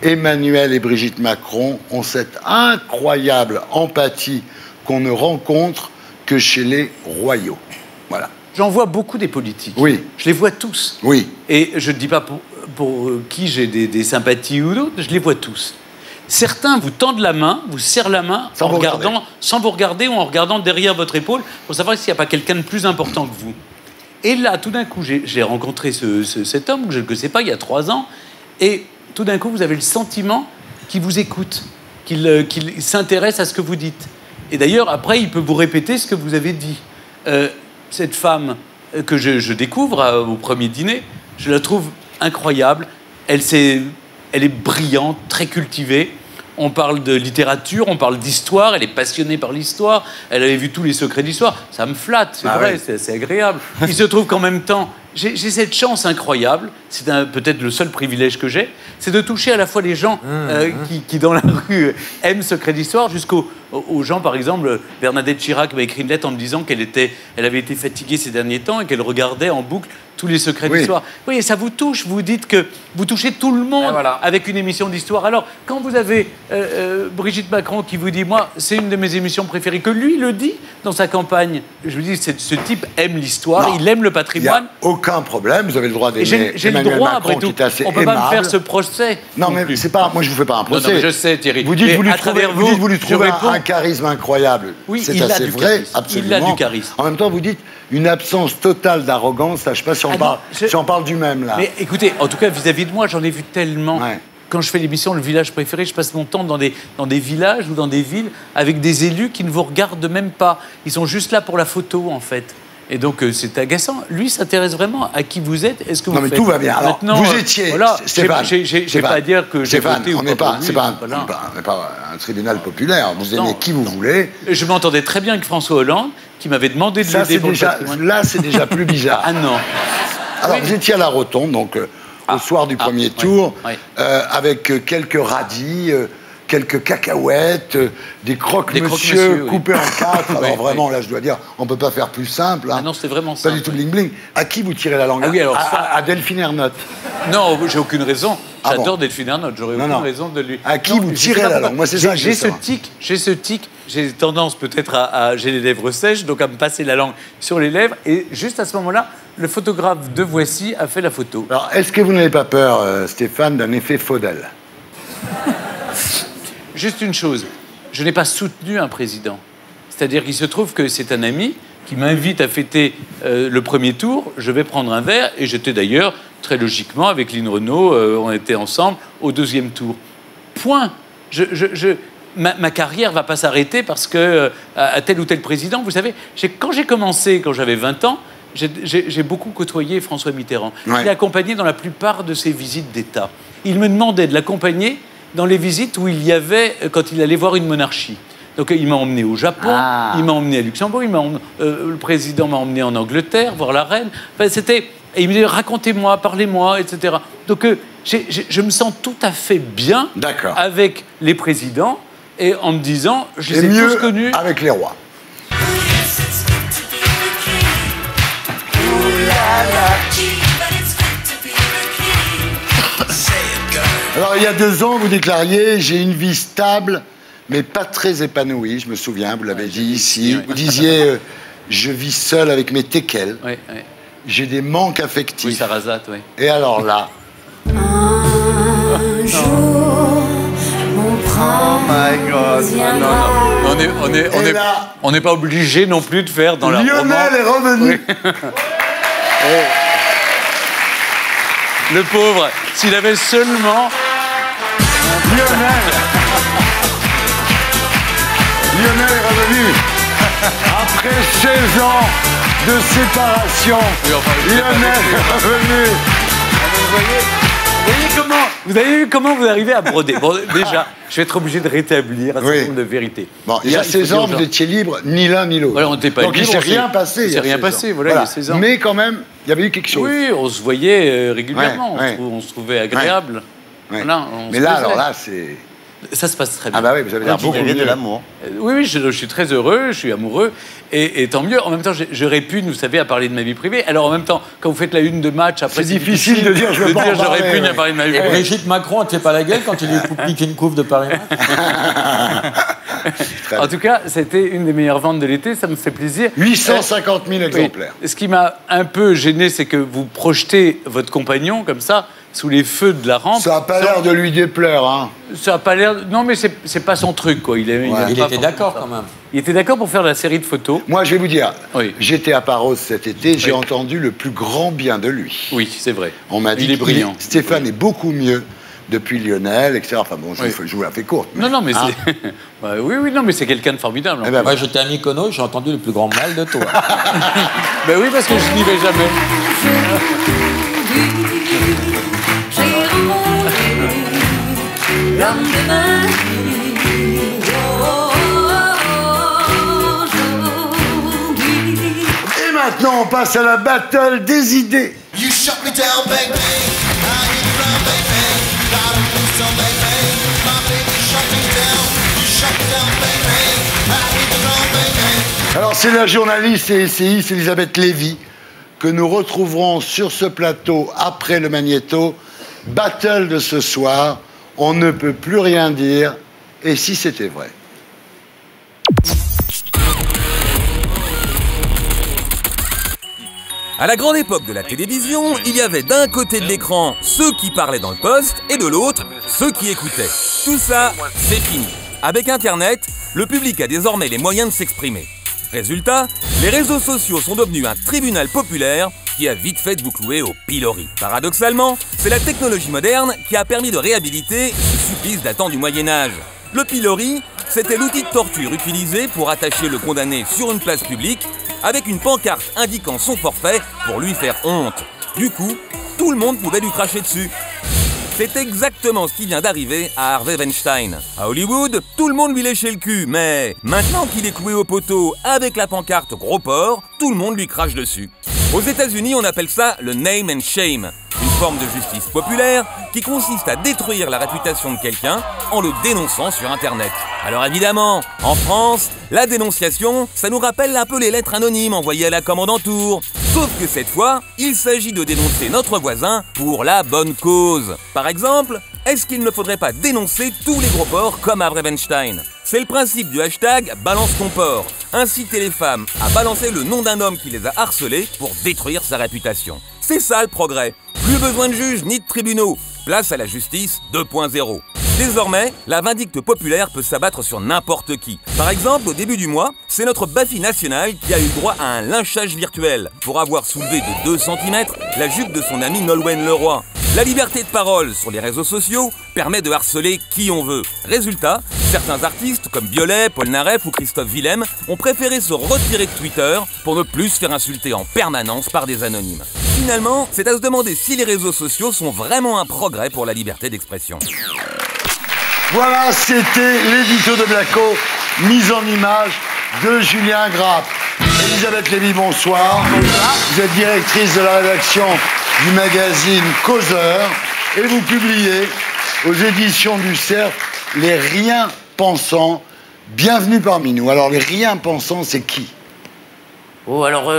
Emmanuel et Brigitte Macron ont cette incroyable empathie qu'on ne rencontre que chez les royaux. Voilà. J'en vois beaucoup des politiques. Oui. Je les vois tous. Oui. Et je ne dis pas pour qui j'ai des sympathies ou d'autres, je les vois tous. Certains vous tendent la main, vous serrent la main sans vous regarder ou en regardant derrière votre épaule pour savoir s'il n'y a pas quelqu'un de plus important que vous. Et là, tout d'un coup, j'ai rencontré cet homme que je ne connaissais pas il y a 3 ans, et tout d'un coup, vous avez le sentiment qu'il vous écoute, qu'il s'intéresse à ce que vous dites. Et d'ailleurs, après, il peut vous répéter ce que vous avez dit. Cette femme que je découvre au premier dîner, je la trouve incroyable. Elle est brillante, très cultivée. On parle de littérature, on parle d'histoire, elle est passionnée par l'histoire, elle avait vu tous les secrets d'histoire, ça me flatte, c'est vrai, oui. C'est assez agréable. Il se trouve qu'en même temps, j'ai cette chance incroyable, c'est peut-être le seul privilège que j'ai, c'est de toucher à la fois les gens qui, dans la rue, aiment Secrets d'Histoire, jusqu'aux gens, par exemple, Bernadette Chirac m'a écrit une lettre en me disant qu'elle avait été fatiguée ces derniers temps et qu'elle regardait en boucle tous les Secrets d'Histoire. Oui, et ça vous touche, vous dites que vous touchez tout le monde avec une émission d'histoire. Alors, quand vous avez Brigitte Macron qui vous dit « Moi, c'est une de mes émissions préférées », que lui le dit dans sa campagne, je vous dis, ce type aime l'histoire, il aime le patrimoine. Aucun problème, vous avez le droit d'aimer Emmanuel Macron, qui est assez aimable. On ne peut pas me faire ce procès. Non, mais c'est pas... Moi, je ne vous fais pas un procès. Non, mais je sais, Thierry. Vous dites que vous lui trouvez un charisme incroyable. Oui, c'est assez vrai, absolument. Il a du charisme. En même temps, vous dites une absence totale d'arrogance. Je ne sais pas si on parle, si on parle du même, là. Mais écoutez, en tout cas, vis-à-vis de moi, j'en ai vu tellement... Ouais. Quand je fais l'émission Le Village Préféré, je passe mon temps dans des villages ou dans des villes avec des élus qui ne vous regardent même pas. Ils sont juste là pour la photo, en fait. Et donc, c'est agaçant. Lui s'intéresse vraiment à qui vous êtes, est-ce que vous faites... Non, mais tout va bien. Alors, vous étiez... Voilà, j'ai pas à dire que j'ai voté ou pas. C'est pas un tribunal populaire. Vous aimez qui vous voulez. Je m'entendais très bien avec François Hollande, qui m'avait demandé de l'aider pour le patrimoine. Là, c'est déjà plus bizarre. Ah non. Alors, vous étiez à la Rotonde, donc... au soir du premier tour, avec quelques radis, quelques cacahuètes, des croque-monsieur coupés en quatre. Alors vraiment, là, je dois dire, on ne peut pas faire plus simple. Hein. Ah non, c'est vraiment simple. Pas du tout bling-bling. À qui vous tirez la langue? Ah oui, alors ça... à Delphine Ernotte. Non, j'ai aucune raison. J'adore Delphine Ernotte, j'aurais aucune raison de lui... À qui vous tirez la langue? Moi, c'est ça que j'ai ce tic, j'ai tendance peut-être à... J'ai les lèvres sèches, donc à me passer la langue sur les lèvres. Et juste à ce moment-là, le photographe de Voici a fait la photo. Alors, est-ce que vous n'avez pas peur, Stéphane, d'un effet Faudel? Juste une chose, je n'ai pas soutenu un président. C'est-à-dire qu'il se trouve que c'est un ami qui m'invite à fêter le premier tour. Je vais prendre un verre et j'étais d'ailleurs, très logiquement, avec Lynn Renault, on était ensemble au deuxième tour. Point. Ma carrière ne va pas s'arrêter parce que à tel ou tel président, vous savez, quand j'ai commencé, quand j'avais 20 ans, j'ai beaucoup côtoyé François Mitterrand. Ouais. Je l'ai accompagné dans la plupart de ses visites d'État. Il me demandait de l'accompagner dans les visites où il y avait, quand il allait voir une monarchie. Donc il m'a emmené au Japon, il m'a emmené à Luxembourg, le président m'a emmené en Angleterre, voir la reine. Enfin, c'était... Et il me dit, racontez-moi, parlez-moi, etc. Donc je me sens tout à fait bien avec les présidents et en me disant, je les ai tous connus. Avec les rois. Alors, il y a 2 ans, vous déclariez « J'ai une vie stable, mais pas très épanouie ». Je me souviens, vous l'avez dit ici. Vous disiez « Je vis seul avec mes teckels. J'ai des manques affectifs. Oui, ça rasate, oui. Et alors là... Un jour, mon prince viendra. Oh my God. On n'est pas obligé non plus de faire dans la romance. Lionel est revenu. Le pauvre, s'il avait seulement... Lionel est revenu. Après 16 ans de séparation, Lionel est revenu. Vous avez vu comment vous arrivez à broder. Bon, déjà, je vais être obligé de rétablir un certain nombre de vérités. Bon, il y a 16 ans, vous étiez libre, ni l'un ni l'autre. Voilà, on n'était pas libre. Donc il ne s'est rien passé. Il ne s'est rien passé, voilà, il y a 16 ans. Mais quand même, il y avait eu quelque chose. Oui, on se voyait régulièrement, on se trouvait agréable. Voilà, mais là, alors là, c'est... Ça se passe très bien. Ah bah oui, vous avez l'air beaucoup de l'amour. Oui, oui, je suis très heureux, je suis amoureux, et tant mieux. En même temps, je répugne, vous savez, à parler de ma vie privée. Alors en même temps, quand vous faites la une de match, après c'est difficile de dire je répugne à parler de ma vie privée. Brigitte Macron, elle ne fait pas la gueule quand il lui pique une couve de Paris Match. En tout cas, c'était une des meilleures ventes de l'été, ça me fait plaisir. 850 000 exemplaires. Ce qui m'a un peu gêné, c'est que vous projetez votre compagnon comme ça, sous les feux de la rampe. Ça n'a pas l'air de lui déplaire, hein. Ça n'a pas l'air... Non, mais c'est pas son truc, quoi. Il était d'accord, quand même. Il était d'accord pour faire la série de photos. Moi, je vais vous dire, j'étais à Paros cet été, j'ai entendu le plus grand bien de lui. Oui, c'est vrai. On m'a dit qu'il est brillant. Stéphane est beaucoup mieux depuis Lionel, etc. Enfin bon, je vous la fais courte. Mais... Non, non, mais c'est... oui, non, mais c'est quelqu'un de formidable. Eh ben, moi, j'étais à Mykonos, j'ai entendu le plus grand mal de toi. Ben oui, parce que je n'y vais jamais. L'homme de ma vie, aujourd'hui. Et maintenant, on passe à la battle des idées. You shut me down, baby. I get around, baby. Got a boost on, baby. My baby shut me down. You shut me down, baby. I get around, baby. Alors, c'est la journaliste et essayiste Elisabeth Lévy que nous retrouverons sur ce plateau après le magnéto. Battle de ce soir. On ne peut plus rien dire, et si c'était vrai. À la grande époque de la télévision, il y avait d'un côté de l'écran ceux qui parlaient dans le poste, et de l'autre, ceux qui écoutaient. Tout ça, c'est fini. Avec Internet, le public a désormais les moyens de s'exprimer. Résultat, les réseaux sociaux sont devenus un tribunal populaire qui a vite fait de vous clouer au pilori. Paradoxalement, c'est la technologie moderne qui a permis de réhabiliter ce supplice datant du Moyen-Âge. Le pilori, c'était l'outil de torture utilisé pour attacher le condamné sur une place publique avec une pancarte indiquant son forfait pour lui faire honte. Du coup, tout le monde pouvait lui cracher dessus. C'est exactement ce qui vient d'arriver à Harvey Weinstein. À Hollywood, tout le monde lui léchait le cul, mais maintenant qu'il est cloué au poteau avec la pancarte gros porc, tout le monde lui crache dessus. Aux États-Unis, on appelle ça le name and shame. Une forme de justice populaire qui consiste à détruire la réputation de quelqu'un en le dénonçant sur Internet. Alors évidemment, en France, la dénonciation, ça nous rappelle un peu les lettres anonymes envoyées à la commande en tour. Sauf que cette fois, il s'agit de dénoncer notre voisin pour la bonne cause. Par exemple, est-ce qu'il ne faudrait pas dénoncer tous les gros porcs comme Harvey Weinstein? C'est le principe du hashtag Balance ton porc, inciter les femmes à balancer le nom d'un homme qui les a harcelés pour détruire sa réputation. C'est ça le progrès. Plus besoin de juges ni de tribunaux. Place à la justice 2.0. Désormais, la vindicte populaire peut s'abattre sur n'importe qui. Par exemple, au début du mois, c'est notre Baffie nationale qui a eu droit à un lynchage virtuel pour avoir soulevé de 2 cm la jupe de son ami Nolwenn Leroy. La liberté de parole sur les réseaux sociaux permet de harceler qui on veut. Résultat, certains artistes comme Biolay, Paul Naref ou Christophe Willem ont préféré se retirer de Twitter pour ne plus se faire insulter en permanence par des anonymes. Finalement, c'est à se demander si les réseaux sociaux sont vraiment un progrès pour la liberté d'expression. Voilà, c'était l'édito de Blacko, mise en image de Julien Grappe. Elisabeth Lévy, bonsoir. Bonsoir. Vous êtes directrice de la rédaction du magazine Causeur et vous publiez aux éditions du Cerf Les Rien Pensants. Bienvenue parmi nous. Alors, les Rien Pensants, c'est qui? Oh, alors,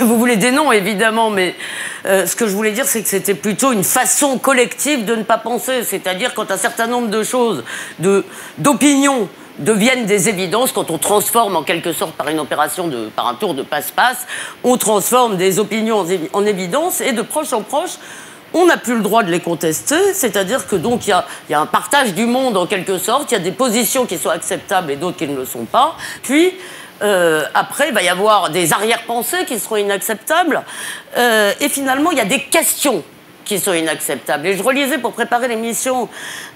vous voulez des noms, évidemment, mais ce que je voulais dire, c'est que c'était plutôt une façon collective de ne pas penser. C'est-à-dire quand un certain nombre de choses, d'opinions, deviennent des évidences, quand on transforme en quelque sorte par une opération, par un tour de passe-passe, on transforme des opinions en évidence et de proche en proche, on n'a plus le droit de les contester, c'est-à-dire que donc il y a un partage du monde en quelque sorte, il y a des positions qui sont acceptables et d'autres qui ne le sont pas, puis... après, il va y avoir des arrière-pensées qui seront inacceptables. Et finalement, il y a des questions qui sont inacceptables. Et je relisais pour préparer l'émission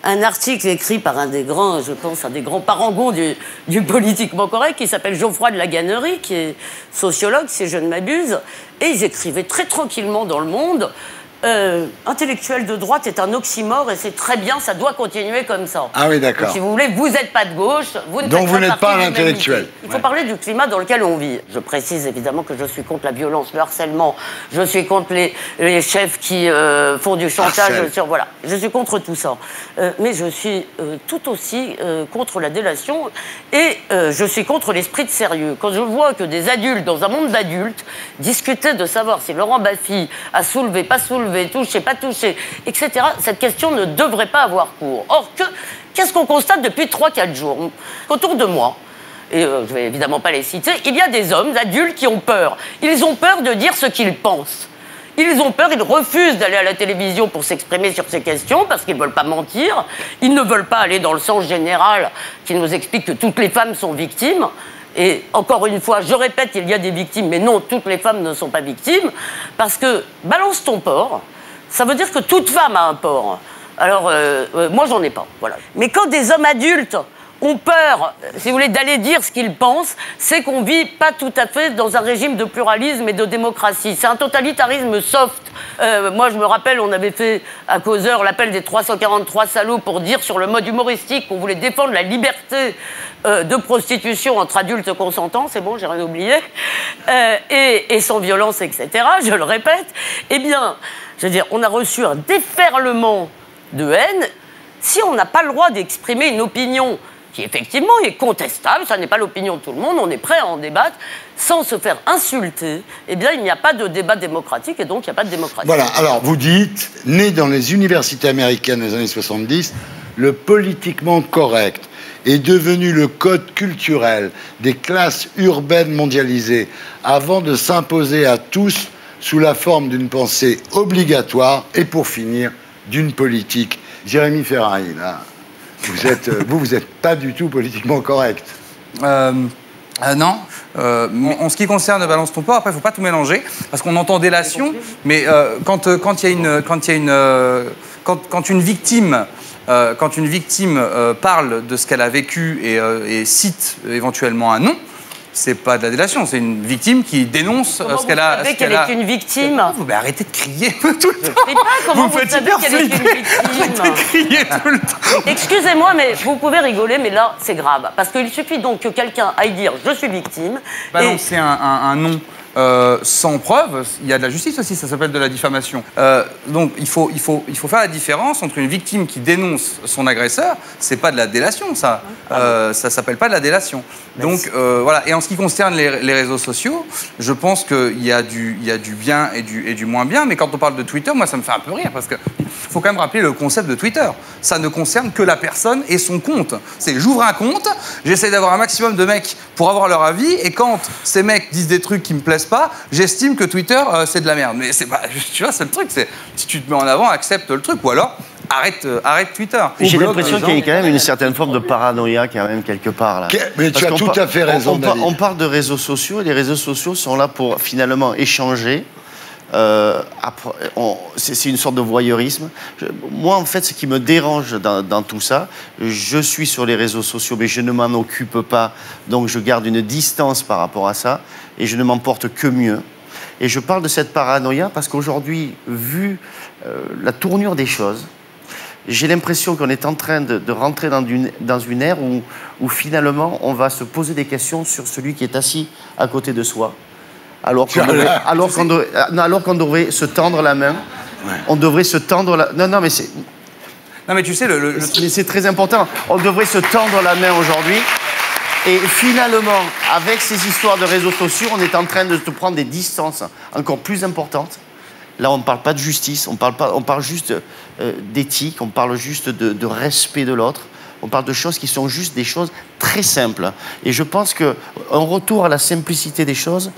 un article écrit par un des grands, je pense, un des grands parangons du politiquement correct, qui s'appelle Geoffroy de la Gannerie, qui est sociologue, si je ne m'abuse. Et ils écrivaient très tranquillement dans Le Monde. Intellectuel de droite est un oxymore et c'est très bien, ça doit continuer comme ça. Ah oui, d'accord. Si vous voulez, vous n'êtes pas de gauche, vous ne donc vous n'êtes pas un intellectuel. Il faut parler du climat dans lequel on vit. Je précise évidemment que je suis contre la violence, le harcèlement, je suis contre les chefs qui font du chantage, voilà. Je suis contre tout ça. Mais je suis tout aussi contre la délation et je suis contre l'esprit de sérieux. Quand je vois que des adultes, dans un monde d'adultes, discutaient de savoir si Laurent Baffie a soulevé, pas soulevé, toucher, pas toucher, etc. Cette question ne devrait pas avoir cours. Or, qu'est-ce qu'on constate depuis 3-4 jours? Autour de moi, et je vais évidemment pas les citer, il y a des hommes adultes qui ont peur. Ils ont peur de dire ce qu'ils pensent. Ils ont peur, ils refusent d'aller à la télévision pour s'exprimer sur ces questions parce qu'ils ne veulent pas mentir. Ils ne veulent pas aller dans le sens général qui nous explique que toutes les femmes sont victimes. Et encore une fois, je répète, il y a des victimes, mais non, toutes les femmes ne sont pas victimes, parce que balance ton porc, ça veut dire que toute femme a un porc. Alors, moi, j'en ai pas, voilà. Mais quand des hommes adultes ont peur, si vous voulez, d'aller dire ce qu'ils pensent, c'est qu'on vit pas tout à fait dans un régime de pluralisme et de démocratie. C'est un totalitarisme soft. Moi, je me rappelle, on avait fait à Causeur l'appel des 343 salauds pour dire sur le mode humoristique qu'on voulait défendre la liberté de prostitution entre adultes consentants, c'est bon, j'ai rien oublié, et sans violence, etc., je le répète. Eh bien, je veux dire, on a reçu un déferlement de haine. Si on n'a pas le droit d'exprimer une opinion qui, effectivement, est contestable, ça n'est pas l'opinion de tout le monde, on est prêt à en débattre, sans se faire insulter, eh bien, il n'y a pas de débat démocratique, et donc il n'y a pas de démocratie. Voilà, alors, vous dites, né dans les universités américaines des années 70, le politiquement correct est devenu le code culturel des classes urbaines mondialisées avant de s'imposer à tous sous la forme d'une pensée obligatoire et pour finir d'une politique. Jérémy Ferrari, là, vous êtes pas du tout politiquement correct. Non. En ce qui concerne Balance ton porc, après, il faut pas tout mélanger parce qu'on entend délation, mais quand une victime parle de ce qu'elle a vécu et cite éventuellement un nom, c'est pas de la délation, c'est une victime qui dénonce ce qu'elle a... Comment vous savez qu'elle est une victime? Ben, arrêtez de crier tout le temps. Mais pas comment vous savez qu'elle est une victime. Arrêtez de crier tout le temps. Excusez-moi, mais vous pouvez rigoler, mais là, c'est grave. Parce qu'il suffit donc que quelqu'un aille dire « je suis victime ». Bah non, c'est un nom. sans preuve, il y a de la justice aussi, ça s'appelle de la diffamation. Donc il faut faire la différence entre une victime qui dénonce son agresseur, c'est pas de la délation, ça. Ça s'appelle pas de la délation. Merci. Donc voilà. Et en ce qui concerne les réseaux sociaux, je pense qu'il y a du bien et du moins bien, mais quand on parle de Twitter, moi ça me fait un peu rire, parce que faut quand même rappeler le concept de Twitter. Ça ne concerne que la personne et son compte. C'est j'ouvre un compte, j'essaie d'avoir un maximum de mecs pour avoir leur avis, et quand ces mecs disent des trucs qui me plaisent pas, j'estime que Twitter, c'est de la merde. Mais c'est pas, tu vois, c'est le truc. C'est, si tu te mets en avant, accepte le truc, ou alors arrête Twitter. J'ai l'impression qu'il y a quand même une certaine forme de paranoïa quand même quelque part là. Mais tu as tout à fait raison, David. On parle de réseaux sociaux et les réseaux sociaux sont là pour finalement échanger. C'est une sorte de voyeurisme. Moi, en fait, ce qui me dérange dans tout ça, je suis sur les réseaux sociaux, mais je ne m'en occupe pas. Donc, je garde une distance par rapport à ça et je ne m'en porte que mieux. Et je parle de cette paranoïa parce qu'aujourd'hui, vu la tournure des choses, j'ai l'impression qu'on est en train de rentrer dans une ère où finalement, on va se poser des questions sur celui qui est assis à côté de soi. Alors qu'on devrait se tendre la main, ouais. On devrait se tendre la... Non, non, mais c'est... Non, mais tu sais, c'est très important. On devrait se tendre la main aujourd'hui. Et finalement, avec ces histoires de réseaux sociaux, on est en train de prendre des distances encore plus importantes. Là, on ne parle pas de justice, on parle juste d'éthique, on parle juste de respect de l'autre. On parle de choses qui sont juste des choses très simples. Et je pense qu'un retour à la simplicité des choses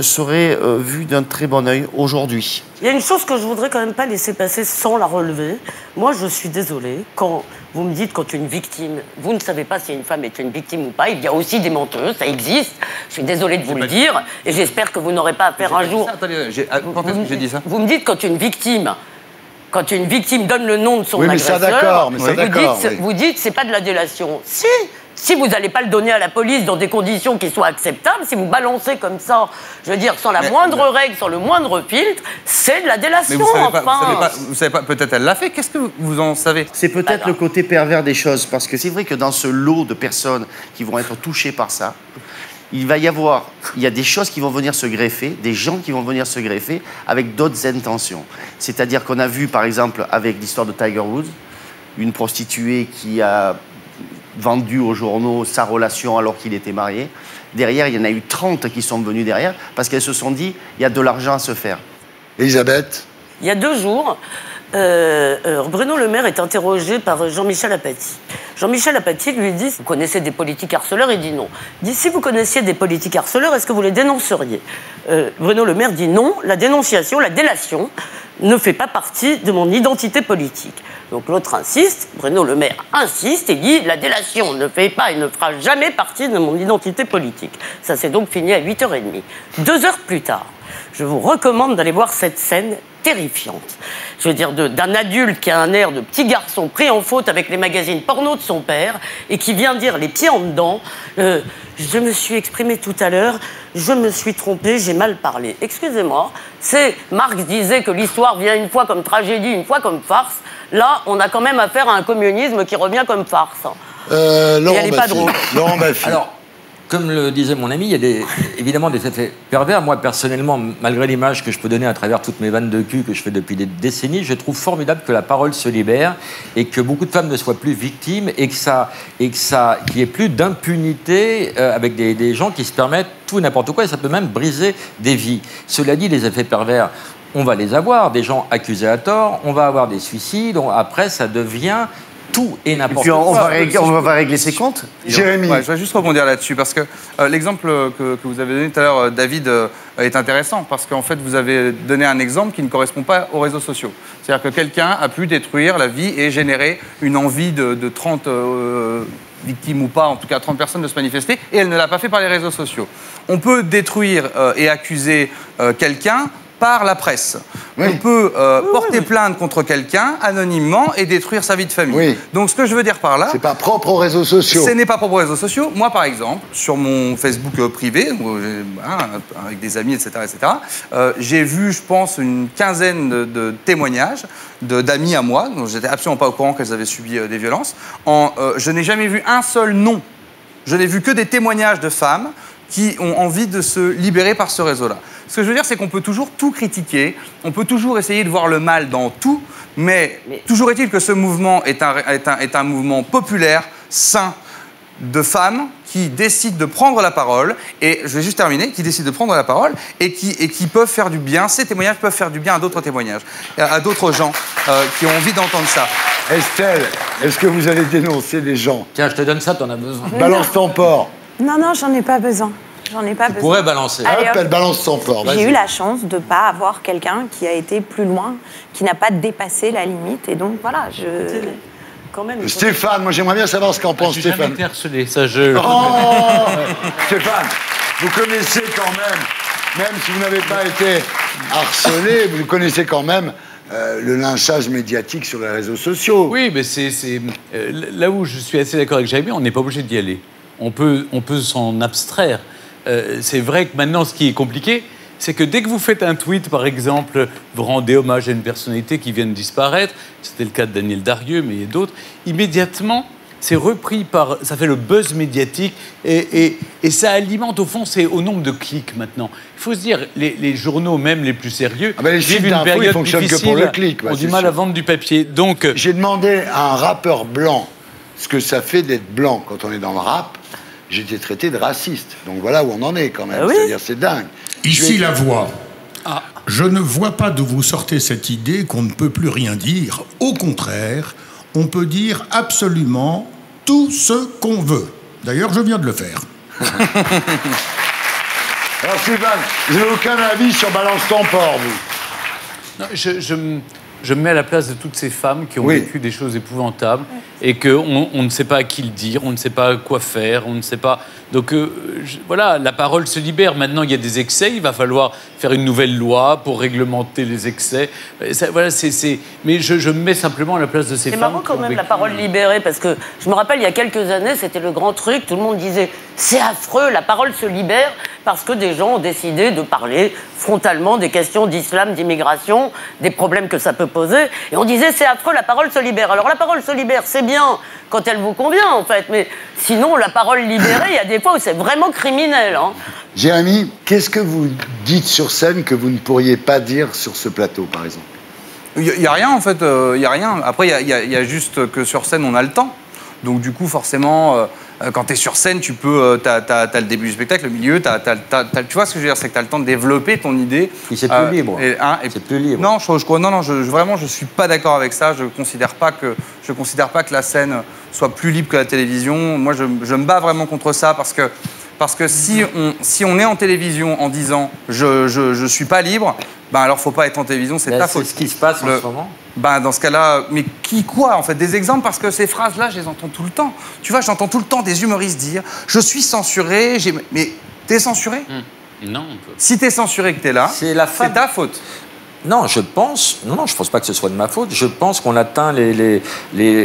serait vu d'un très bon œil aujourd'hui. Il y a une chose que je ne voudrais quand même pas laisser passer sans la relever. Moi, je suis désolée. Quand vous me dites quand une victime, vous ne savez pas si une femme est une victime ou pas, il y a aussi des menteuses, ça existe. Je suis désolée de vous le dire. Et j'espère que vous n'aurez pas à faire un jour... Attendez, quand est-ce que j'ai dit ça ? Vous me dites quand une victime donne le nom de son agresseur, vous dites c'est pas de la délation. Si vous n'allez pas le donner à la police dans des conditions qui soient acceptables, si vous balancez comme ça, je veux dire, sans la moindre règle, sans le moindre filtre, c'est de la délation, enfin. Vous savez pas, peut-être elle l'a fait, qu'est-ce que vous en savez? C'est peut-être le côté pervers des choses, parce que c'est vrai que dans ce lot de personnes qui vont être touchées par ça, il y a des choses qui vont venir se greffer, des gens qui vont venir se greffer avec d'autres intentions. C'est-à-dire qu'on a vu, par exemple, avec l'histoire de Tiger Woods, une prostituée qui a vendu aux journaux sa relation alors qu'il était marié. Derrière, il y en a eu 30 qui sont venus derrière parce qu'elles se sont dit, il y a de l'argent à se faire. Elisabeth? Il y a 2 jours... Bruno Le Maire est interrogé par Jean-Michel Apathy. Jean-Michel Apathy lui dit « Vous connaissez des politiques harceleurs ?» Il dit non. Il dit « Si vous connaissiez des politiques harceleurs, est-ce que vous les dénonceriez ?» Bruno Le Maire dit non, la dénonciation, la délation ne fait pas partie de mon identité politique. Donc l'autre insiste, Bruno Le Maire insiste et dit « La délation ne fait pas et ne fera jamais partie de mon identité politique. » Ça s'est donc fini à 8h30. 2 heures plus tard, je vous recommande d'aller voir cette scène terrifiante. Je veux dire, d'un adulte qui a un air de petit garçon pris en faute avec les magazines porno de son père et qui vient dire les pieds en dedans je me suis exprimé tout à l'heure, je me suis trompé, j'ai mal parlé. Excusez-moi, Marx disait que l'histoire vient une fois comme tragédie, une fois comme farce. Là, on a quand même affaire à un communisme qui revient comme farce. Laurent Baffie. Alors, comme le disait mon ami, il y a évidemment des effets pervers. Moi, personnellement, malgré l'image que je peux donner à travers toutes mes vannes de cul que je fais depuis des décennies, je trouve formidable que la parole se libère et que beaucoup de femmes ne soient plus victimes et qu'il n'y ait plus d'impunité avec des gens qui se permettent tout et n'importe quoi. Et ça peut même briser des vies. Cela dit, les effets pervers... On va les avoir, des gens accusés à tort, on va avoir des suicides, après ça devient tout et n'importe quoi. On va régler ses comptes. Jérémy. Ouais, je vais juste rebondir là-dessus, parce que l'exemple que vous avez donné tout à l'heure, David, est intéressant, parce qu'en fait, vous avez donné un exemple qui ne correspond pas aux réseaux sociaux. C'est-à-dire que quelqu'un a pu détruire la vie et générer une envie de 30... victime ou pas, en tout cas 30 personnes de se manifester, et elle ne l'a pas fait par les réseaux sociaux. On peut détruire et accuser quelqu'un par la presse. Oui. On peut porter plainte contre quelqu'un anonymement et détruire sa vie de famille. Oui. Donc ce que je veux dire par là... C'est pas propre aux réseaux sociaux. Ce n'est pas propre aux réseaux sociaux. Moi, par exemple, sur mon Facebook privé, avec des amis, etc., j'ai vu, je pense, une quinzaine de témoignages d'amis à moi, dont j'étais absolument pas au courant qu'elles avaient subi des violences. Je n'ai jamais vu un seul nom. Je n'ai vu que des témoignages de femmes qui ont envie de se libérer par ce réseau-là. Ce que je veux dire, c'est qu'on peut toujours tout critiquer, on peut toujours essayer de voir le mal dans tout, mais toujours est-il que ce mouvement est un mouvement populaire, sain, de femmes qui décident de prendre la parole, et je vais juste terminer, qui décident de prendre la parole et qui peuvent faire du bien. Ces témoignages peuvent faire du bien à d'autres témoignages, à d'autres gens qui ont envie d'entendre ça. Estelle, est-ce que vous allez dénoncer les gens? Tiens, je te donne ça, t'en as besoin. Balance ton porc. Non, non, j'en ai pas besoin. Tu pourrais balancer. Allez, hop, elle balance ton porc. J'ai eu la chance de ne pas avoir quelqu'un qui a été plus loin, qui n'a pas dépassé la limite, et donc voilà, je... Quand même, Stéphane, moi j'aimerais bien savoir ce qu'en pense Stéphane. J'ai jamais été harcelé, ça je... Oh Stéphane, vous connaissez quand même si vous n'avez pas été harcelé, vous connaissez quand même le lynchage médiatique sur les réseaux sociaux. Oui, mais c'est là où je suis assez d'accord avec Jérémy, on n'est pas obligé d'y aller. On peut s'en abstraire. C'est vrai que maintenant, ce qui est compliqué, c'est que dès que vous faites un tweet, par exemple, vous rendez hommage à une personnalité qui vient de disparaître, c'était le cas de Daniel Darieux, mais il y a d'autres, immédiatement, c'est repris par... Ça fait le buzz médiatique et ça alimente, au fond, c'est au nombre de clics, maintenant. Il faut se dire, les journaux, même les plus sérieux, vivent une période difficile, ont du mal à vendre du papier. Donc j'ai demandé à un rappeur blanc ce que ça fait d'être blanc quand on est dans le rap. J'ai été traité de raciste. Donc voilà où on en est, quand même. Oui. C'est-à-dire, c'est dingue. Ici la voix. Ah. Je ne vois pas d'où vous sortez cette idée qu'on ne peut plus rien dire. Au contraire, on peut dire absolument tout ce qu'on veut. D'ailleurs, je viens de le faire. Alors Stéphane, vous n'avez aucun avis sur Balance ton porc, vous? Non, je me mets à la place de toutes ces femmes qui ont vécu des choses épouvantables et qu'on ne sait pas à qui le dire, on ne sait pas quoi faire, on ne sait pas... Donc voilà, la parole se libère. Maintenant, il y a des excès, il va falloir faire une nouvelle loi pour réglementer les excès. Ça, voilà, mais je me mets simplement à la place de ces femmes. C'est marrant quand même, la parole libérée, parce que je me rappelle, il y a quelques années, c'était le grand truc, tout le monde disait « c'est affreux, la parole se libère » parce que des gens ont décidé de parler frontalement des questions d'islam, d'immigration, des problèmes que ça peut poser. Et on disait « c'est affreux, la parole se libère ». Alors la parole se libère, c'est bien quand elle vous convient, en fait, mais sinon, la parole libérée, il y a des fois où c'est vraiment criminel. Hein. Jérémy, qu'est-ce que vous dites sur scène que vous ne pourriez pas dire sur ce plateau, par exemple? Il n'y a rien, en fait, il n'y a rien. Après, il y a juste que sur scène, on a le temps. Donc, du coup, forcément, quand tu es sur scène, tu peux, t'as le début du spectacle, le milieu, tu vois ce que je veux dire, c'est que tu as le temps de développer ton idée. Et c'est plus libre. C'est plus libre. Non, vraiment, je ne suis pas d'accord avec ça. Je ne considère pas que la scène soit plus libre que la télévision. Moi, je me bats vraiment contre ça parce que si on est en télévision en disant « je suis pas libre », ben alors faut pas être en télévision, c'est ta faute. C'est ce qui se passe en ce moment. Ben dans ce cas-là, mais quoi en fait? Des exemples, parce que ces phrases-là, je les entends tout le temps. Tu vois, j'entends tout le temps des humoristes dire « je suis censuré », mais t'es censuré? Non. Si t'es censuré que t'es là, c'est ta faute. Non, je pense pas que ce soit de ma faute. Je pense qu'on atteint les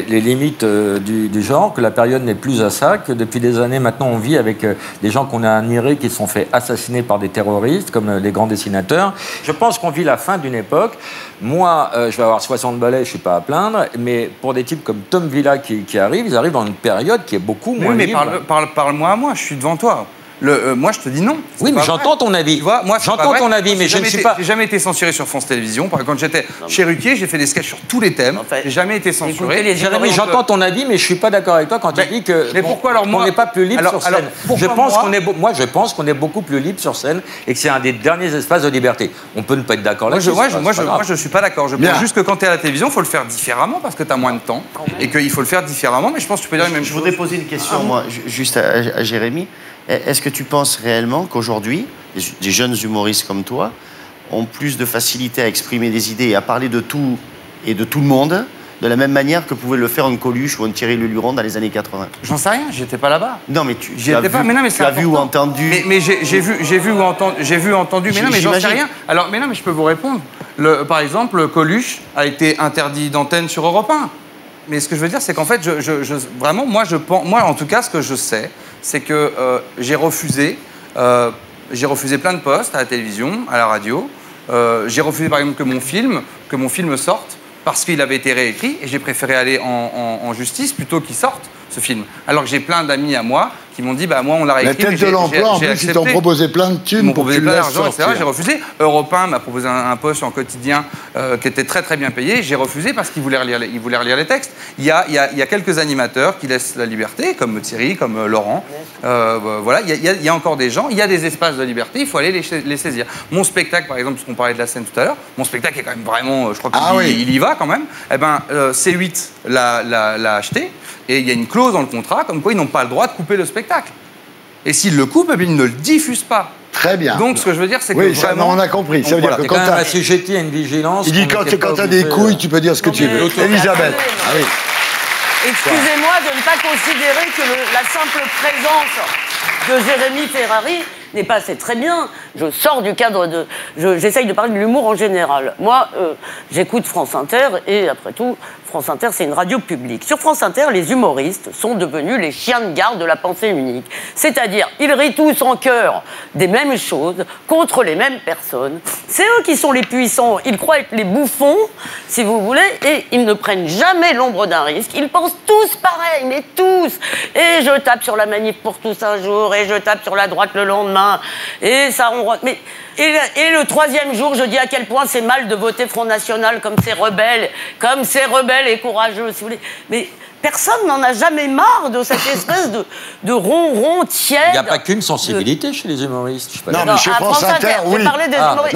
limites du genre, que la période n'est plus à ça, que depuis des années maintenant on vit avec des gens qu'on a admirés qui se sont fait assassiner par des terroristes, comme les grands dessinateurs. Je pense qu'on vit la fin d'une époque. Moi, je vais avoir 60 balais, je suis pas à plaindre, mais pour des types comme Tom Villa qui arrivent, ils arrivent dans une période qui est beaucoup moins libre. Mais parle-moi à moi, je suis devant toi. Moi, je te dis non. Oui, mais j'entends ton avis. J'entends ton avis, mais je ne suis pas... J'ai jamais été censuré sur France Télévisions. Quand j'étais chez Ruquier, j'ai fait des sketchs sur tous les thèmes. J'ai jamais été censuré. Jérémy, j'entends ton avis, mais je ne suis pas d'accord avec toi quand tu dis qu'on n'est pas plus libre sur scène. Moi, je pense qu'on est beaucoup plus libre sur scène et que c'est un des derniers espaces de liberté. On peut ne pas être d'accord là-dessus. Moi, je ne suis pas d'accord. Je pense juste que quand tu es à la télévision, il faut le faire différemment parce que tu as moins de temps et qu'il faut le faire différemment. Mais je pense que tu peux dire la même chose. Je voudrais poser une question, moi, juste à Jérémy. Est-ce que tu penses réellement qu'aujourd'hui, des jeunes humoristes comme toi ont plus de facilité à exprimer des idées et à parler de tout et de tout le monde de la même manière que pouvait le faire un Coluche ou un Thierry Le Luron dans les années 80? J'en sais rien, j'étais pas là-bas. Non, mais tu as vu ou entendu. Mais j'ai vu ou entendu, mais non, mais j'en sais rien. Alors, mais non, mais je peux vous répondre. Par exemple, Coluche a été interdit d'antenne sur Europe 1. Mais ce que je veux dire, c'est qu'en fait, vraiment, moi, en tout cas, ce que je sais, c'est que j'ai refusé plein de postes à la télévision, à la radio. J'ai refusé, par exemple, que mon film sorte parce qu'il avait été réécrit et j'ai préféré aller en justice plutôt qu'il sorte, ce film. Alors que j'ai plein d'amis à moi qui m'ont dit, bah moi on l'a réécrit. La tête de l'emploi, en plus, ils t'ont proposé plein de thunes pour que tu laisses sortir. J'ai refusé. Europe 1 m'a proposé un poste en quotidien qui était très très bien payé. J'ai refusé parce qu'ils voulaient relire les textes. Il y a quelques animateurs qui laissent la liberté, comme Thierry, comme Laurent. Voilà, il y a encore des gens, il y a des espaces de liberté, il faut aller les saisir. Mon spectacle, par exemple, parce qu'on parlait de la scène tout à l'heure, mon spectacle est quand même vraiment, je crois qu'il il y va quand même. Eh ben, C8 l'a acheté, et il y a une clause dans le contrat comme quoi ils n'ont pas le droit de couper le spectacle. Et s'ils le coupent, eh bien, ils ne le diffusent pas. Très bien. Donc, ce que je veux dire, c'est que. Oui, vraiment, ça, on a compris. Ça veut dire que quand tu as assujetti à une vigilance. Il dit quand tu as des couilles, tu peux dire ce que tu veux. Elisabeth. Ah oui. Excusez-moi de ne pas considérer que la simple présence de Jérémy Ferrari n'est pas assez. Très bien. Je sors du cadre de. J'essaye de parler de l'humour en général. Moi, j'écoute France Inter et après tout, France Inter, c'est une radio publique. Sur France Inter, les humoristes sont devenus les chiens de garde de la pensée unique. C'est-à-dire, ils rient tous en chœur des mêmes choses contre les mêmes personnes. C'est eux qui sont les puissants. Ils croient être les bouffons, si vous voulez, et ils ne prennent jamais l'ombre d'un risque. Ils pensent tous pareil, mais tous. Et je tape sur la manif pour tous un jour, et je tape sur la droite le lendemain, et ça ronronne. Mais... Et le troisième jour, je dis à quel point c'est mal de voter Front National comme c'est rebelle et courageux, si vous voulez. Mais personne n'en a jamais marre de cette espèce de ronron tiède. Il n'y a pas qu'une sensibilité chez les humoristes. Non, mais chez France Inter, oui. Non,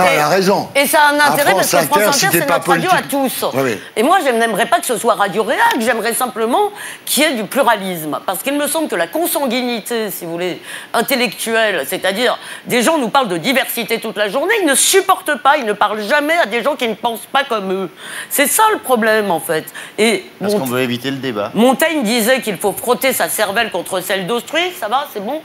elle a raison. Et ça a un intérêt parce que France Inter, c'est notre radio à tous. Oui. Et moi, je n'aimerais pas que ce soit Radio Réac, j'aimerais simplement qu'il y ait du pluralisme. Parce qu'il me semble que la consanguinité, si vous voulez, intellectuelle, c'est-à-dire des gens nous parlent de diversité tout la journée, ils ne supportent pas, ils ne parlent jamais à des gens qui ne pensent pas comme eux. C'est ça le problème, en fait. Et parce qu'on veut éviter le débat. Montaigne disait qu'il faut frotter sa cervelle contre celle d'autrui, ça va, c'est bon.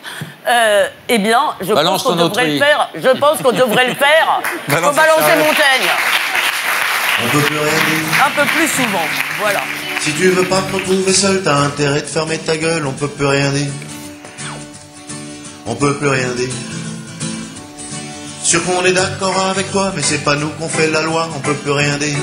Eh bien, je pense qu'on devrait le faire. Je pense qu'on devrait le faire. Il faut balancer Montaigne. On peut pleurer. Un peu plus souvent, voilà. Si tu veux pas te retrouver seul, t'as intérêt de fermer ta gueule, on peut plus rien dire. On peut plus rien dire. Sûr qu'on est d'accord avec toi, mais c'est pas nous qu'on fait la loi, on peut plus rien dire.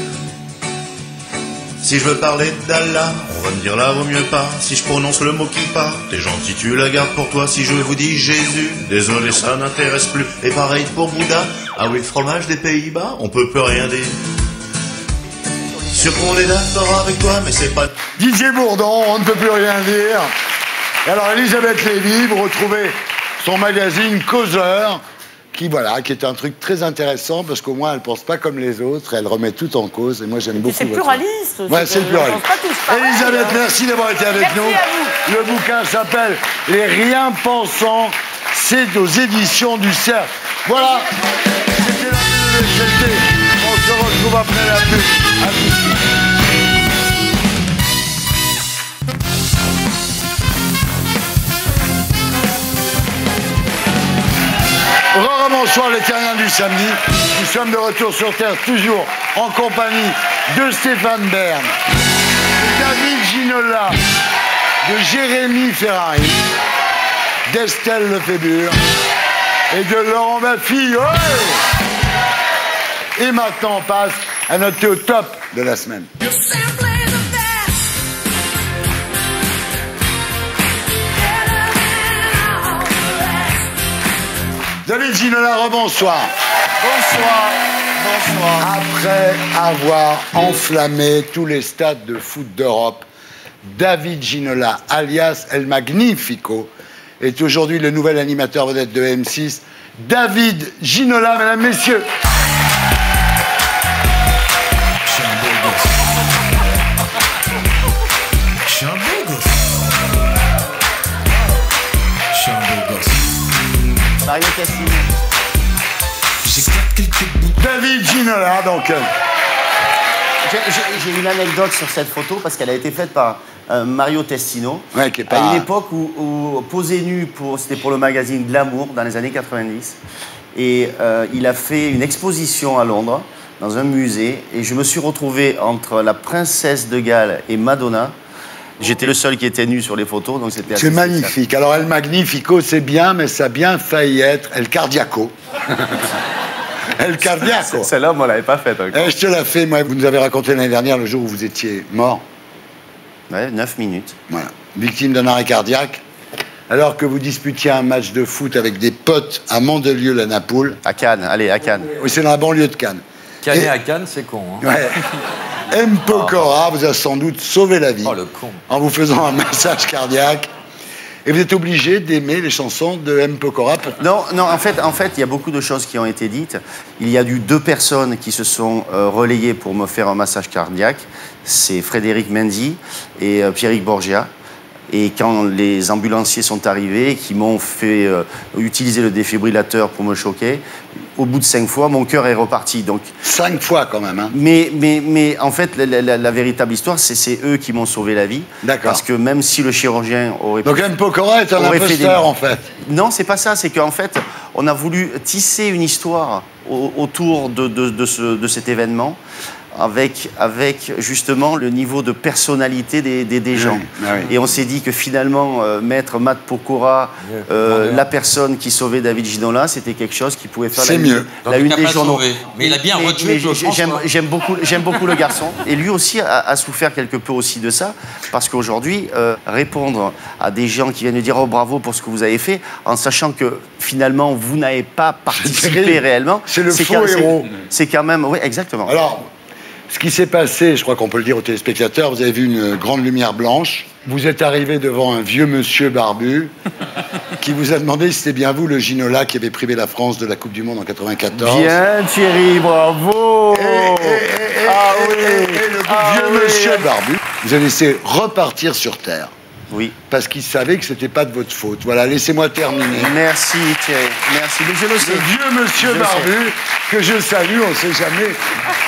Si je veux parler d'Allah, on va me dire là vaut mieux pas. Si je prononce le mot qui part, t'es gentil, tu la gardes pour toi. Si je vous dis Jésus, désolé, ça n'intéresse plus. Et pareil pour Bouddha, ah oui, le fromage des Pays-Bas, on peut plus rien dire. Sûr qu'on est d'accord avec toi, mais c'est pas... Didier Bourdon, on ne peut plus rien dire. Et alors, Elisabeth Lévy, vous retrouvez son magazine Causeur, qui, voilà, qui est un truc très intéressant, parce qu'au moins, elle ne pense pas comme les autres, elle remet tout en cause, et moi, j'aime beaucoup. C'est pluraliste. Ouais, c'est pluraliste. Elisabeth, merci d'avoir été avec nous. Le bouquin s'appelle « Les Rien Pensants », c'est aux éditions du Cerf. Voilà, c'était la BDGT. On se retrouve après la pub. À tout de suite. Bonsoir les terriens du samedi, nous sommes de retour sur Terre, toujours en compagnie de Stéphane Bern, de David Ginola, de Jérémy Ferrari, d'Estelle Lefébure et de Laurent Baffie. Ouais. Et maintenant on passe à notre thé au top de la semaine. David Ginola, rebonsoir. Bonsoir. Bonsoir. Après avoir enflammé tous les stades de foot d'Europe, David Ginola, alias El Magnifico, est aujourd'hui le nouvel animateur vedette de M6. David Ginola, mesdames, messieurs. Je suis un beau gosse. Je suis un beau gosse. Je suis un beau gosse. David Ginola, donc. J'ai une anecdote sur cette photo parce qu'elle a été faite par Mario Testino. Ouais, qui est pas... À une époque où posait nu, c'était pour le magazine Glamour dans les années 90. Et il a fait une exposition à Londres, dans un musée. Et je me suis retrouvé entre la princesse de Galles et Madonna. J'étais le seul qui était nu sur les photos, donc c'était... C'est magnifique. Alors, El Magnifico, c'est bien, mais ça a bien failli être El Cardiaco. El Cardiaco. Celle-là, moi, on ne l'avait pas faite. Je te l'ai fait, moi. Vous nous avez raconté l'année dernière, le jour où vous étiez mort. Ouais, 9 minutes. Voilà. Victime d'un arrêt cardiaque. alors que vous disputiez un match de foot avec des potes à Mandelieu-la-Napoule. À Cannes, allez, à Cannes. Oui, c'est dans la banlieue de Cannes. Cannes et à Cannes, c'est con. Hein. Ouais. M. Pokora vous a sans doute sauvé la vie en vous faisant un massage cardiaque. Et vous êtes obligé d'aimer les chansons de M. Pokora? Non, non, en fait, il y a beaucoup de choses qui ont été dites. Il y a eu deux personnes qui se sont relayées pour me faire un massage cardiaque. C'est Frédéric Mendy et Pierrick Borgia. Et quand les ambulanciers sont arrivés, qui m'ont fait utiliser le défibrillateur pour me choquer, au bout de 5 fois, mon cœur est reparti. Donc 5 fois quand même. Hein. Mais en fait, la véritable histoire, c'est eux qui m'ont sauvé la vie. D'accord. Parce que même si le chirurgien aurait... Donc M. Pokora est un imposteur en fait. Non, c'est pas ça. C'est qu'en fait, on a voulu tisser une histoire autour de cet événement. Avec justement le niveau de personnalité des gens. Ah oui. Et on s'est dit que finalement, mettre Matt Pokora, la personne qui sauvait David Ginola, c'était quelque chose qui pouvait faire la une des journaux. Mais il a bien retué. J'aime beaucoup le garçon. Et lui aussi a souffert quelque peu aussi de ça. Parce qu'aujourd'hui, répondre à des gens qui viennent nous dire « Oh bravo pour ce que vous avez fait », en sachant que finalement, vous n'avez pas participé réellement. C'est le faux héros. C'est quand même... Oui, exactement. Alors, ce qui s'est passé, je crois qu'on peut le dire aux téléspectateurs, vous avez vu une grande lumière blanche. Vous êtes arrivé devant un vieux monsieur barbu qui vous a demandé si c'était bien vous, le Ginola, qui avait privé la France de la Coupe du Monde en 94. Bien, Thierry, bravo. Et le vieux monsieur barbu vous a laissé repartir sur Terre. Oui. Parce qu'il savait que c'était pas de votre faute. Voilà, laissez-moi terminer. Merci, Thierry. Merci. Mais je le sais. Le vieux monsieur barbu, que je salue, on ne sait jamais.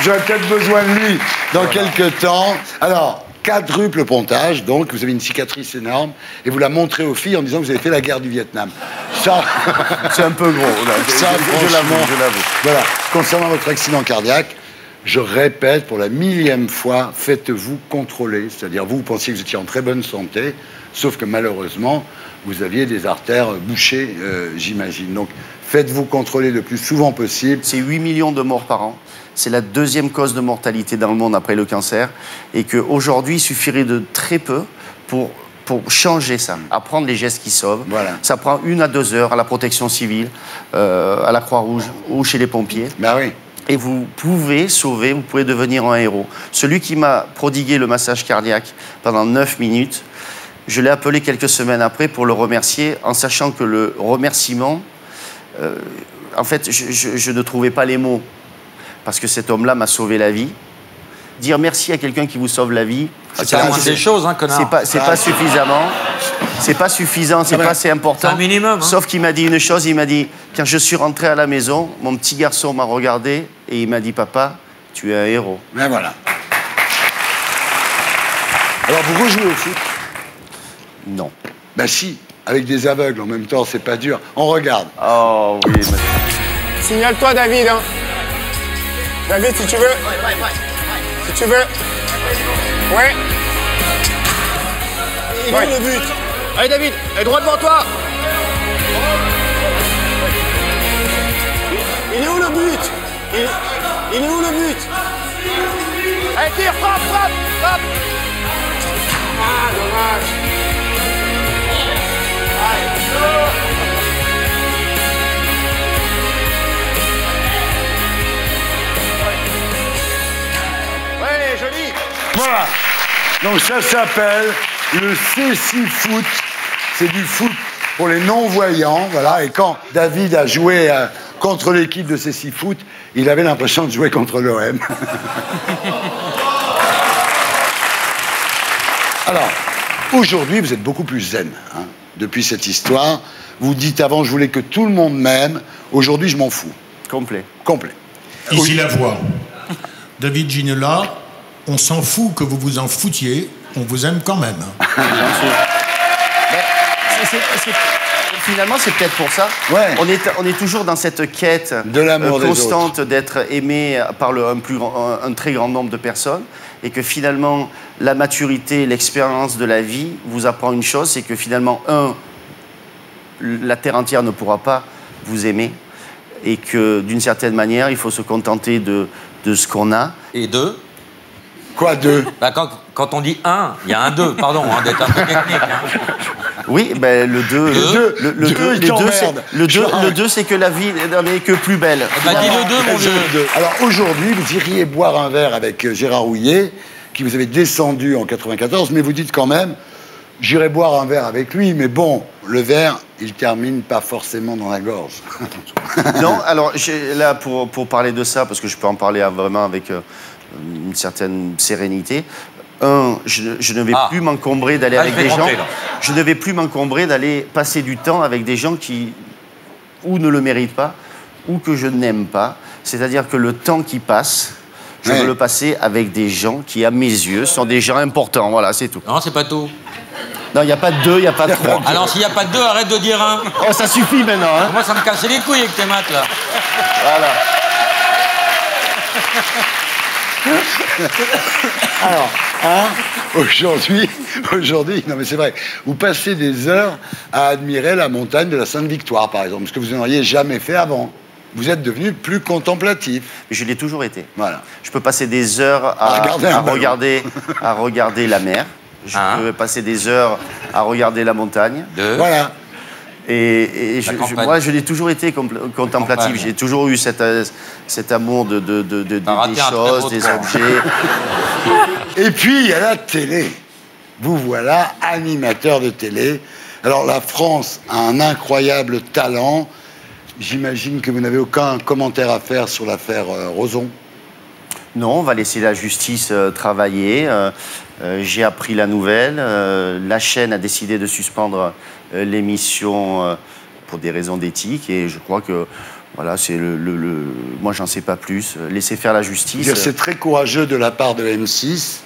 J'aurais peut-être besoin de lui dans quelques temps. Alors, quadruple pontage, donc, vous avez une cicatrice énorme, et vous la montrez aux filles en disant que vous avez fait la guerre du Vietnam. Ça, c'est un peu gros. Là. Ça, je l'avoue. Voilà. Concernant votre accident cardiaque, je répète pour la 1000e fois, faites-vous contrôler. C'est-à-dire, vous pensiez que vous étiez en très bonne santé, sauf que malheureusement, vous aviez des artères bouchées, j'imagine. Donc, faites-vous contrôler le plus souvent possible. C'est 8 millions de morts par an. C'est la deuxième cause de mortalité dans le monde après le cancer. Et qu'aujourd'hui, il suffirait de très peu pour changer ça, apprendre les gestes qui sauvent. Voilà. Ça prend 1 à 2 heures à la protection civile, à la Croix-Rouge ou chez les pompiers. Ben oui. Et vous pouvez sauver, vous pouvez devenir un héros. Celui qui m'a prodigué le massage cardiaque pendant 9 minutes, je l'ai appelé quelques semaines après pour le remercier, en sachant que le remerciement, en fait, je ne trouvais pas les mots, parce que cet homme-là m'a sauvé la vie. Dire merci à quelqu'un qui vous sauve la vie, c'est la moindre des choses, hein, connard. C'est pas suffisamment. C'est pas suffisant, c'est pas assez important. C'est un minimum. Hein. Sauf qu'il m'a dit une chose, il m'a dit, quand je suis rentré à la maison, mon petit garçon m'a regardé et il m'a dit, papa, tu es un héros. Ben voilà. Alors vous rejouez au foot? Non. Ben si, avec des aveugles en même temps, c'est pas dur. On regarde. Oh oui. Signale-toi, David. Hein. David, si tu veux. Si tu veux. Ouais. Il est le but. Allez David, elle est droit devant toi. Il est où le but? Il est où le but? Allez, tire, frappe, frappe, frappe. Ah, dommage. Allez, ouais, joli. Voilà. Donc ça s'appelle le cécifoot. C'est du foot pour les non-voyants, voilà. Et quand David a joué contre l'équipe de cécifoot, il avait l'impression de jouer contre l'OM. Alors, aujourd'hui, vous êtes beaucoup plus zen, hein, depuis cette histoire. Vous dites avant, je voulais que tout le monde m'aime. Aujourd'hui, je m'en fous. Complet. Complet. Ici la voix. David Ginola, on s'en fout que vous vous en foutiez. On vous aime quand même. Finalement, c'est peut-être pour ça. Ouais. On est toujours dans cette quête de l'amour constante d'être aimé par un très grand nombre de personnes. Et que finalement, la maturité, l'expérience de la vie vous apprend une chose, c'est que finalement, la terre entière ne pourra pas vous aimer. Et que d'une certaine manière, il faut se contenter de ce qu'on a. Et de... Quoi, deux? Bah, quand on dit un, il y a un deux, pardon, hein, d'être un peu technique. Hein. Oui, ben, le 2, c'est que la vie n'en est que plus belle. Bah, dis le 2, mon vieux. Alors aujourd'hui, vous iriez boire un verre avec Gérard Houllier, qui vous avait descendu en 94, mais vous dites quand même, j'irai boire un verre avec lui, mais bon, le verre, il termine pas forcément dans la gorge. Non, alors là, pour parler de ça, parce que je peux en parler vraiment avec une certaine sérénité, je ne vais plus m'encombrer d'aller avec des gens, je ne vais plus m'encombrer d'aller passer du temps avec des gens qui, ou ne le méritent pas, ou que je n'aime pas. C'est-à-dire que le temps qui passe... Je veux le passer avec des gens qui, à mes yeux, sont des gens importants. Voilà, c'est tout. Non, c'est pas tout. Non, il n'y a pas de 2, il n'y a pas de 3. Alors, s'il n'y a pas de 2, arrête de dire 1. Oh, ça suffit maintenant, hein. Moi, ça me cassait les couilles avec tes maths, là. Voilà. Alors, aujourd'hui, non mais c'est vrai, vous passez des heures à admirer la montagne de la Sainte-Victoire, par exemple, ce que vous n'auriez jamais fait avant. Vous êtes devenu plus contemplatif. Je l'ai toujours été. Voilà. Je peux passer des heures à regarder la mer. Je peux passer des heures à regarder la montagne. Voilà. Et moi, je l'ai toujours été contemplatif. J'ai toujours eu cet amour des choses, des objets. Et puis, il y a la télé. Vous voilà animateur de télé. Alors, la France a un incroyable talent. J'imagine que vous n'avez aucun commentaire à faire sur l'affaire Roson. Non, on va laisser la justice travailler. J'ai appris la nouvelle. La chaîne a décidé de suspendre l'émission pour des raisons d'éthique. Et je crois que, voilà, c'est moi, j'en sais pas plus. Laissez faire la justice. C'est très courageux de la part de M6,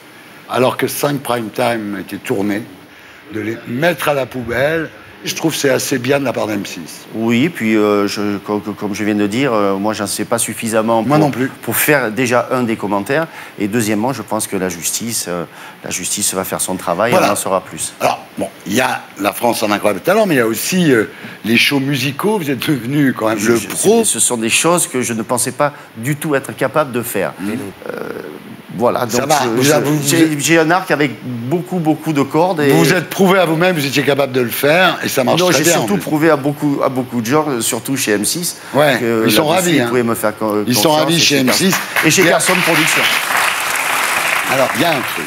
alors que 5 prime time étaient tournés, de les mettre à la poubelle. Je trouve que c'est assez bien de la part d'M6. Oui, puis comme je viens de dire, moi, j'en sais pas suffisamment pour faire déjà des commentaires. Et deuxièmement, je pense que la justice va faire son travail et on en saura plus. Alors, bon, il y a la France en incroyable talent, mais il y a aussi les shows musicaux. Vous êtes devenu quand même le pro. Ce sont des choses que je ne pensais pas du tout être capable de faire. Voilà, donc j'ai un arc avec beaucoup de cordes. Et... Vous vous êtes prouvé à vous-même, vous étiez capable de le faire et ça marche très bien. Non, j'ai surtout prouvé à beaucoup de gens, surtout chez M6. Ouais, que ils sont ravis. Hein. Me faire ils sont ravis chez M6. Et chez Carson Productions. Alors, il y a un truc.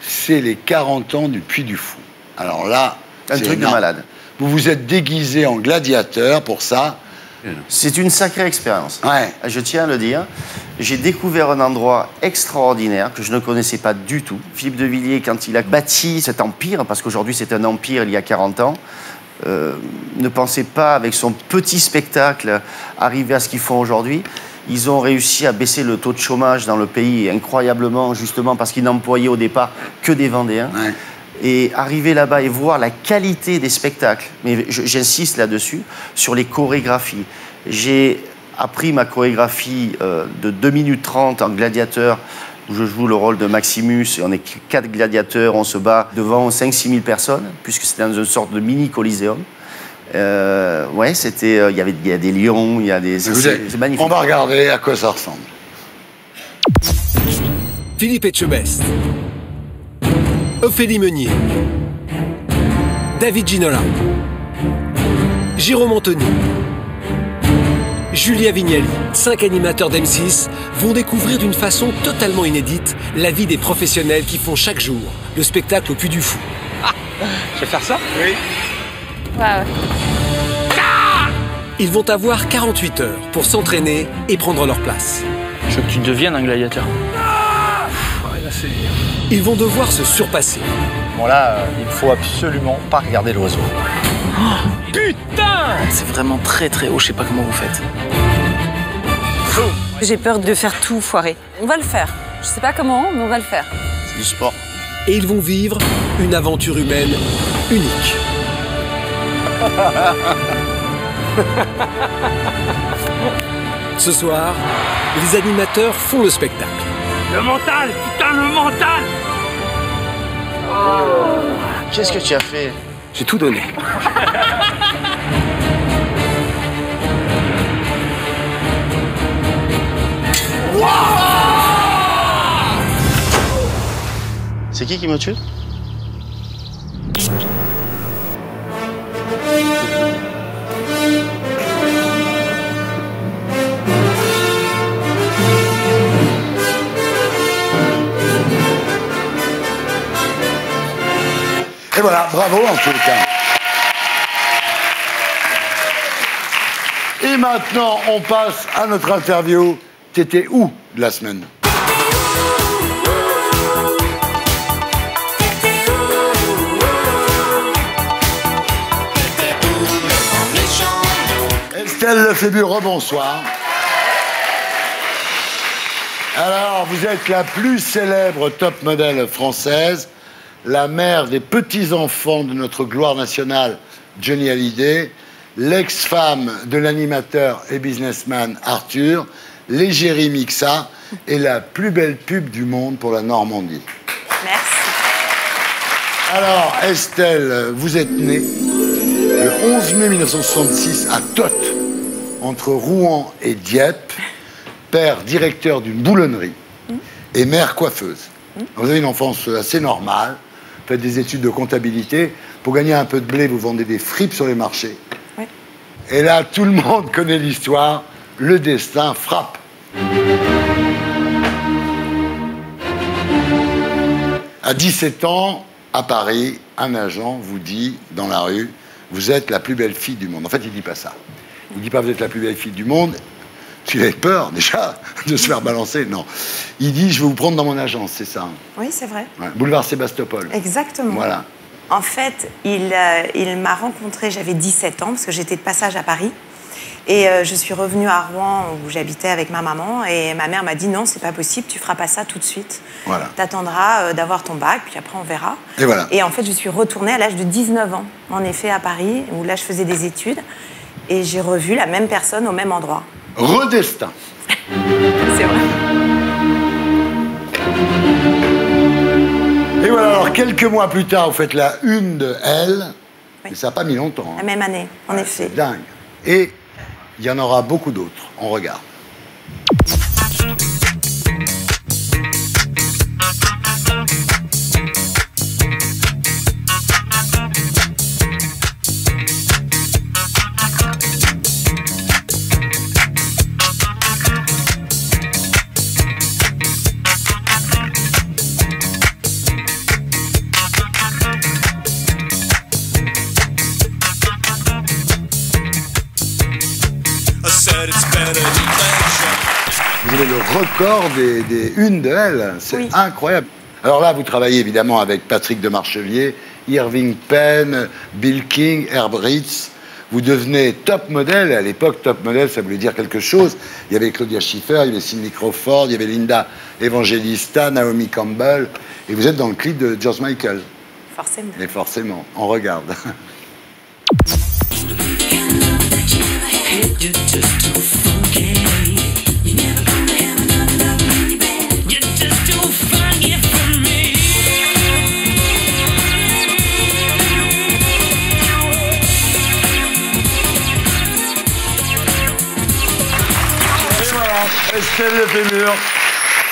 C'est les 40 ans du Puy du Fou. Alors là, un truc de malade. Vous vous êtes déguisé en gladiateur pour ça. C'est une sacrée expérience. Ouais. Je tiens à le dire. J'ai découvert un endroit extraordinaire que je ne connaissais pas du tout. Philippe de Villiers, quand il a bâti cet empire, parce qu'aujourd'hui c'est un empire il y a 40 ans, ne pensait pas, avec son petit spectacle, arriver à ce qu'ils font aujourd'hui. Ils ont réussi à baisser le taux de chômage dans le pays incroyablement, justement parce qu'ils n'employaient au départ que des Vendéens. Ouais. Et arriver là-bas et voir la qualité des spectacles, mais j'insiste là-dessus, sur les chorégraphies. J'ai appris ma chorégraphie de 2 minutes 30 en gladiateur, où je joue le rôle de Maximus, et on est 4 gladiateurs, on se bat devant 5 000 à 6 000 personnes, puisque c'était dans une sorte de mini-colyséum. Ouais, c'était... il y a des lions, il y a des... C'est magnifique. On va regarder à quoi ça ressemble. Philippe Etchebest, Ophélie Meunier, David Ginola, Jérôme Anthony, Julia Vignali, 5 animateurs d'M6 vont découvrir d'une façon totalement inédite la vie des professionnels qui font chaque jour le spectacle au Puy du Fou. Ah, je vais faire ça? Oui. Wow. Ah, ils vont avoir 48 heures pour s'entraîner et prendre leur place. Je veux que tu deviennes un gladiateur. Ah, là, ils vont devoir se surpasser. Bon là, il ne faut absolument pas regarder l'oiseau. Oh, putain! C'est vraiment très très haut, je sais pas comment vous faites. J'ai peur de faire tout foirer. On va le faire. Je sais pas comment, mais on va le faire. C'est du sport. Et ils vont vivre une aventure humaine unique. Ce soir, les animateurs font le spectacle. Le mental, putain, le mental! Oh. Qu'est-ce que tu as fait? J'ai tout donné. Wow, c'est qui me tue? Et voilà, bravo en tout cas. Et maintenant, on passe à notre interview. T'étais où de la semaine ? Estelle Lefébure, bonsoir. Alors, vous êtes la plus célèbre top modèle française, la mère des petits-enfants de notre gloire nationale, Johnny Hallyday, l'ex-femme de l'animateur et businessman Arthur, l'égérie Mixa et la plus belle pub du monde pour la Normandie. Merci. Alors, Estelle, vous êtes née le 11 mai 1966 à Toth, entre Rouen et Dieppe, père directeur d'une boulonnerie et mère coiffeuse. Vous avez une enfance assez normale, faites des études de comptabilité. Pour gagner un peu de blé, vous vendez des fripes sur les marchés. Ouais. Et là, tout le monde connaît l'histoire. Le destin frappe. À 17 ans, à Paris, un agent vous dit dans la rue, vous êtes la plus belle fille du monde. En fait, il ne dit pas ça. Il ne dit pas vous êtes la plus belle fille du monde. Il avait peur, déjà, de se faire balancer. Non. Il dit, je vais vous prendre dans mon agence, c'est ça? Oui, c'est vrai. Ouais. Boulevard Sébastopol. Exactement. Voilà. En fait, il m'a rencontrée, j'avais 17 ans, parce que j'étais de passage à Paris. Et je suis revenue à Rouen, où j'habitais avec ma maman. Et ma mère m'a dit, non, c'est pas possible, tu feras pas ça tout de suite. Voilà. T'attendras d'avoir ton bac, puis après, on verra. Et voilà. Et en fait, je suis retournée à l'âge de 19 ans, en effet, à Paris, où là, je faisais des études. Et j'ai revu la même personne au même endroit. Redestin. C'est vrai. Et voilà, alors quelques mois plus tard, vous faites la une de Elle. Oui. Mais ça n'a pas mis longtemps. Hein. La même année, en effet. C'est dingue. Et il y en aura beaucoup d'autres. On regarde. Vous avez le record des unes de Elle, c'est oui. Incroyable. Alors là, vous travaillez évidemment avec Patrick de Marchevier, Irving Penn, Bill King, Herb Ritts. Vous devenez top modèle. À l'époque, top modèle, ça voulait dire quelque chose. Il y avait Claudia Schiffer, il y avait Cindy Crawford, il y avait Linda Evangelista, Naomi Campbell. Et vous êtes dans le clip de George Michael. Forcément. Mais forcément, on regarde. You're just too funky. You're never gonna have another love, baby. You're just too funky for me. Et voilà, Estelle Lefébure.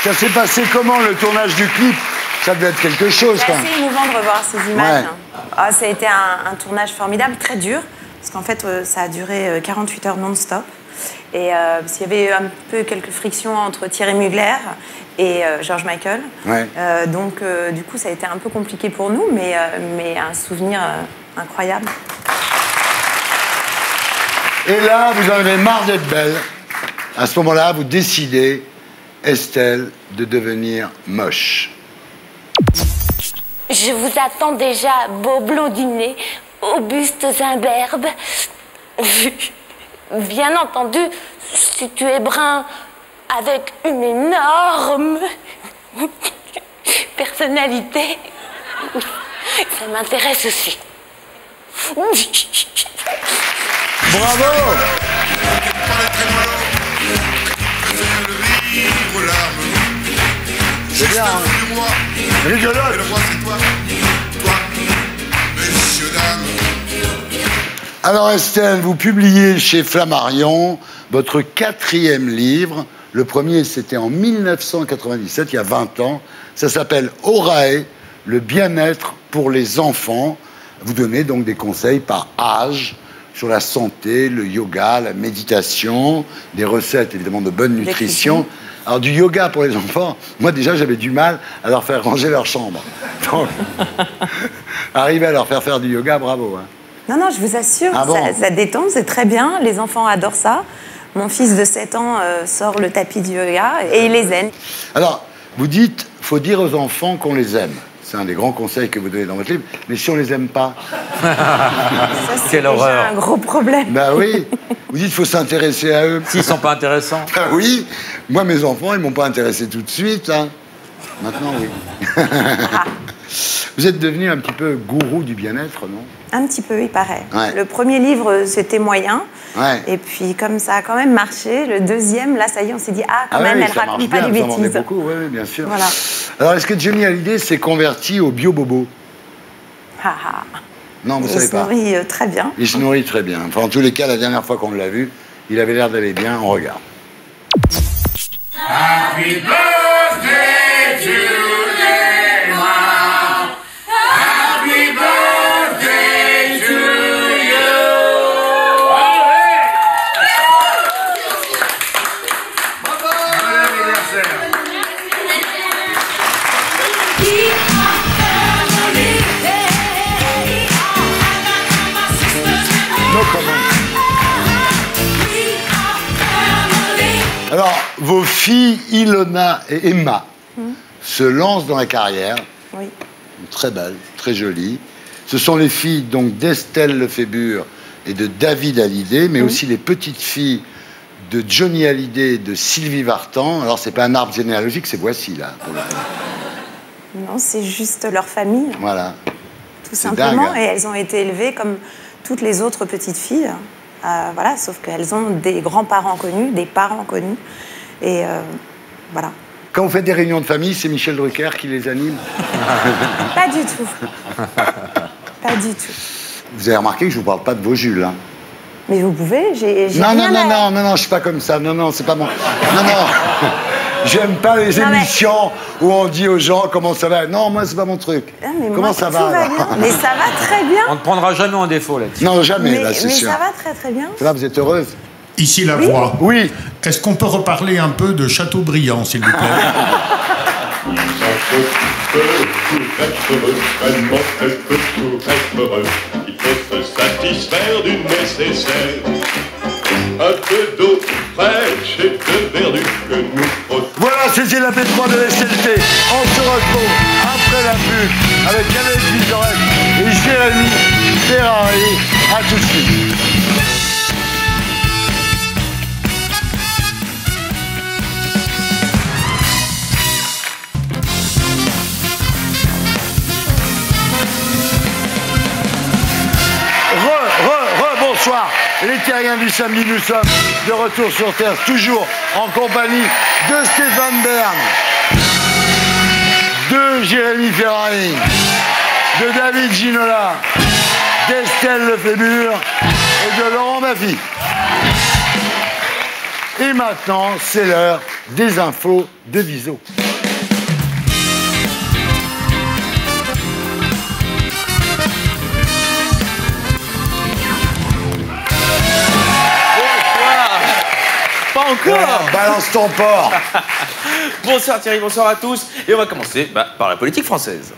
Ça s'est passé comment le tournage du clip? Ça devait être quelque chose quand même. C'est assez émouvant de revoir ces images. Ouais. Oh, ça a été un tournage formidable, très dur. Parce qu'en fait, ça a duré 48 heures non-stop. Et il y avait un peu quelques frictions entre Thierry Mugler et George Michael. Ouais. Du coup, ça a été un peu compliqué pour nous, mais un souvenir incroyable. Et là, vous en avez marre d'être belle. À ce moment-là, vous décidez, Estelle, de devenir moche. Je vous attends déjà, beau blondinet. Auguste imberbe, bien entendu, si tu es brun avec une énorme personnalité, ça m'intéresse aussi. Bravo! C'est bien, hein? Rigolote! Alors Estelle, vous publiez chez Flammarion votre 4e livre. Le premier, c'était en 1997, il y a 20 ans. Ça s'appelle « Orahe, le bien-être pour les enfants ». Vous donnez donc des conseils par âge sur la santé, le yoga, la méditation, des recettes évidemment de bonne nutrition. Alors du yoga pour les enfants, moi déjà j'avais du mal à leur faire ranger leur chambre. Donc, Arriver à leur faire faire du yoga, bravo. Hein. Non, non, je vous assure, ah bon, ça détend, c'est très bien. Les enfants adorent ça. Mon fils de 7 ans sort le tapis du yoga et il les aime. Alors, vous dites, il faut dire aux enfants qu'on les aime. C'est un des grands conseils que vous donnez dans votre livre. Mais si on les aime pas... Ça, c'est déjà un gros problème. Ben oui. Vous dites, il faut s'intéresser à eux. S'ils ne sont pas intéressants. Ben oui. Moi, mes enfants, ils ne m'ont pas intéressé tout de suite. Hein. Maintenant, oui. Ah. Vous êtes devenu un petit peu gourou du bien-être, non? Un petit peu, il paraît. Ouais. Le premier livre, c'était moyen. Ouais. Et puis, comme ça a quand même marché, le deuxième, là, ça y est, on s'est dit, ah, quand même, oui, elle raconte pas des bêtises. Ça marche beaucoup, oui, bien sûr. Voilà. Alors, est-ce que Johnny Hallyday s'est converti au bio-bobo? Ah, ah. Non, vous savez pas. Il se nourrit très bien. Il se nourrit très bien. Enfin, en tous les cas, la dernière fois qu'on l'a vu, il avait l'air d'aller bien. On regarde. Happy birthday to Léonard. Happy birthday to you. Bon anniversaire. Alors, vos filles, Ilona et Emma, se lancent dans la carrière. Oui. Très belles, très jolies. Ce sont les filles d'Estelle Lefébure et de David Hallyday, mais aussi les petites filles de Johnny Hallyday et de Sylvie Vartan. Alors, c'est pas un arbre généalogique, c'est voici, là. Pour le coup. Non, c'est juste leur famille. Voilà. Tout simplement. Dingue, hein. Et elles ont été élevées comme toutes les autres petites filles. Voilà, sauf qu'elles ont des grands-parents connus, des parents connus, et voilà. Quand vous faites des réunions de famille, c'est Michel Drucker qui les anime? Pas du tout. Pas du tout. Vous avez remarqué que je ne vous parle pas de vos Jules, hein? Mais vous pouvez, non, non, non, non, non, non, je suis pas comme ça, non, non, c'est pas mon... Non, non, j'aime pas les émissions où on dit aux gens comment ça va. Non, moi, c'est pas mon truc. Ah, comment moi, ça va, bien. Mais ça va très bien. On ne prendra jamais en défaut là-dessus. Non, jamais, mais, là, c'est sûr. Mais ça va très, très bien. Là, vous êtes heureuse. Ici, la voix. Oui. Est-ce qu'on peut reparler un peu de Chateaubriand, s'il vous plaît? Il faut se satisfaire du nécessaire. Un peu d'eau fraîche et de verdu que nous... Voilà, c'était la P3 de SLT. On se retrouve après la pub avec Lionel et Jérémy Ferrari. A tout de suite. Bonsoir, les terriens du samedi, nous sommes de retour sur Terre, toujours en compagnie de Stéphane Bern, de Jérémy Ferrari, de David Ginola, d'Estelle Lefébure et de Laurent Baffie. Et maintenant, c'est l'heure des infos de Viso. Encore voilà, balance ton porc. Bonsoir Thierry, bonsoir à tous. Et on va commencer par la politique française.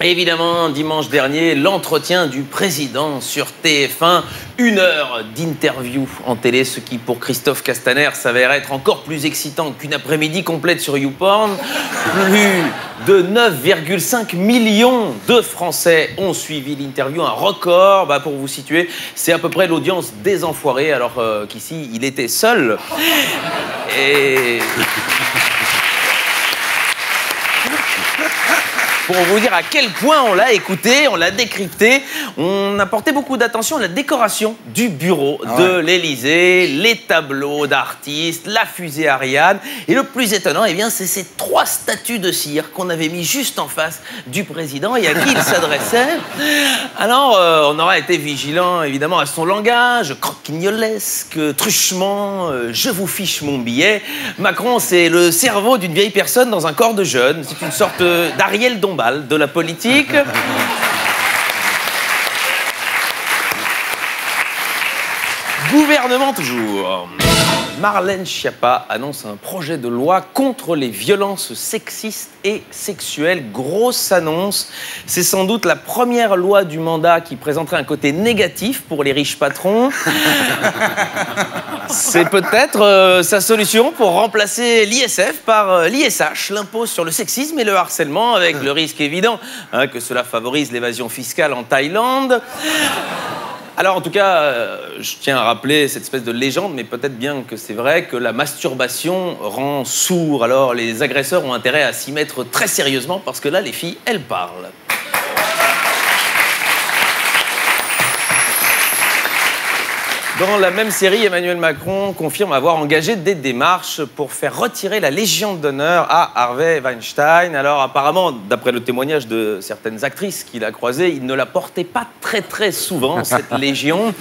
Évidemment, dimanche dernier, l'entretien du président sur TF1. Une heure d'interview en télé, ce qui pour Christophe Castaner s'avère être encore plus excitant qu'une après-midi complète sur YouPorn. Plus de 9,5 millions de Français ont suivi l'interview. Un record, pour vous situer, c'est à peu près l'audience des Enfoirés, alors qu'ici, il était seul. Et... pour vous dire à quel point on l'a écouté, on l'a décrypté. On a porté beaucoup d'attention à la décoration du bureau de l'Élysée, les tableaux d'artistes, la fusée Ariane. Et le plus étonnant, eh bien, c'est ces trois statues de cire qu'on avait mis juste en face du président et à qui il s'adressait. Alors, on aura été vigilant, évidemment, à son langage croquignolesque, truchement, je vous fiche mon billet. Macron, c'est le cerveau d'une vieille personne dans un corps de jeune. C'est une sorte d'Ariel Dombal de la politique. Gouvernement toujours. Marlène Schiappa annonce un projet de loi contre les violences sexistes et sexuelles. Grosse annonce. C'est sans doute la première loi du mandat qui présenterait un côté négatif pour les riches patrons. C'est peut-être sa solution pour remplacer l'ISF par l'ISH, l'impôt sur le sexisme et le harcèlement, avec le risque évident que cela favorise l'évasion fiscale en Thaïlande. Alors, en tout cas, je tiens à rappeler cette espèce de légende, mais peut-être bien que c'est vrai, que la masturbation rend sourd. Alors, les agresseurs ont intérêt à s'y mettre très sérieusement, parce que là, les filles, elles parlent. Dans la même série, Emmanuel Macron confirme avoir engagé des démarches pour faire retirer la Légion d'honneur à Harvey Weinstein. Alors apparemment, d'après le témoignage de certaines actrices qu'il a croisées, il ne la portait pas très souvent, cette Légion.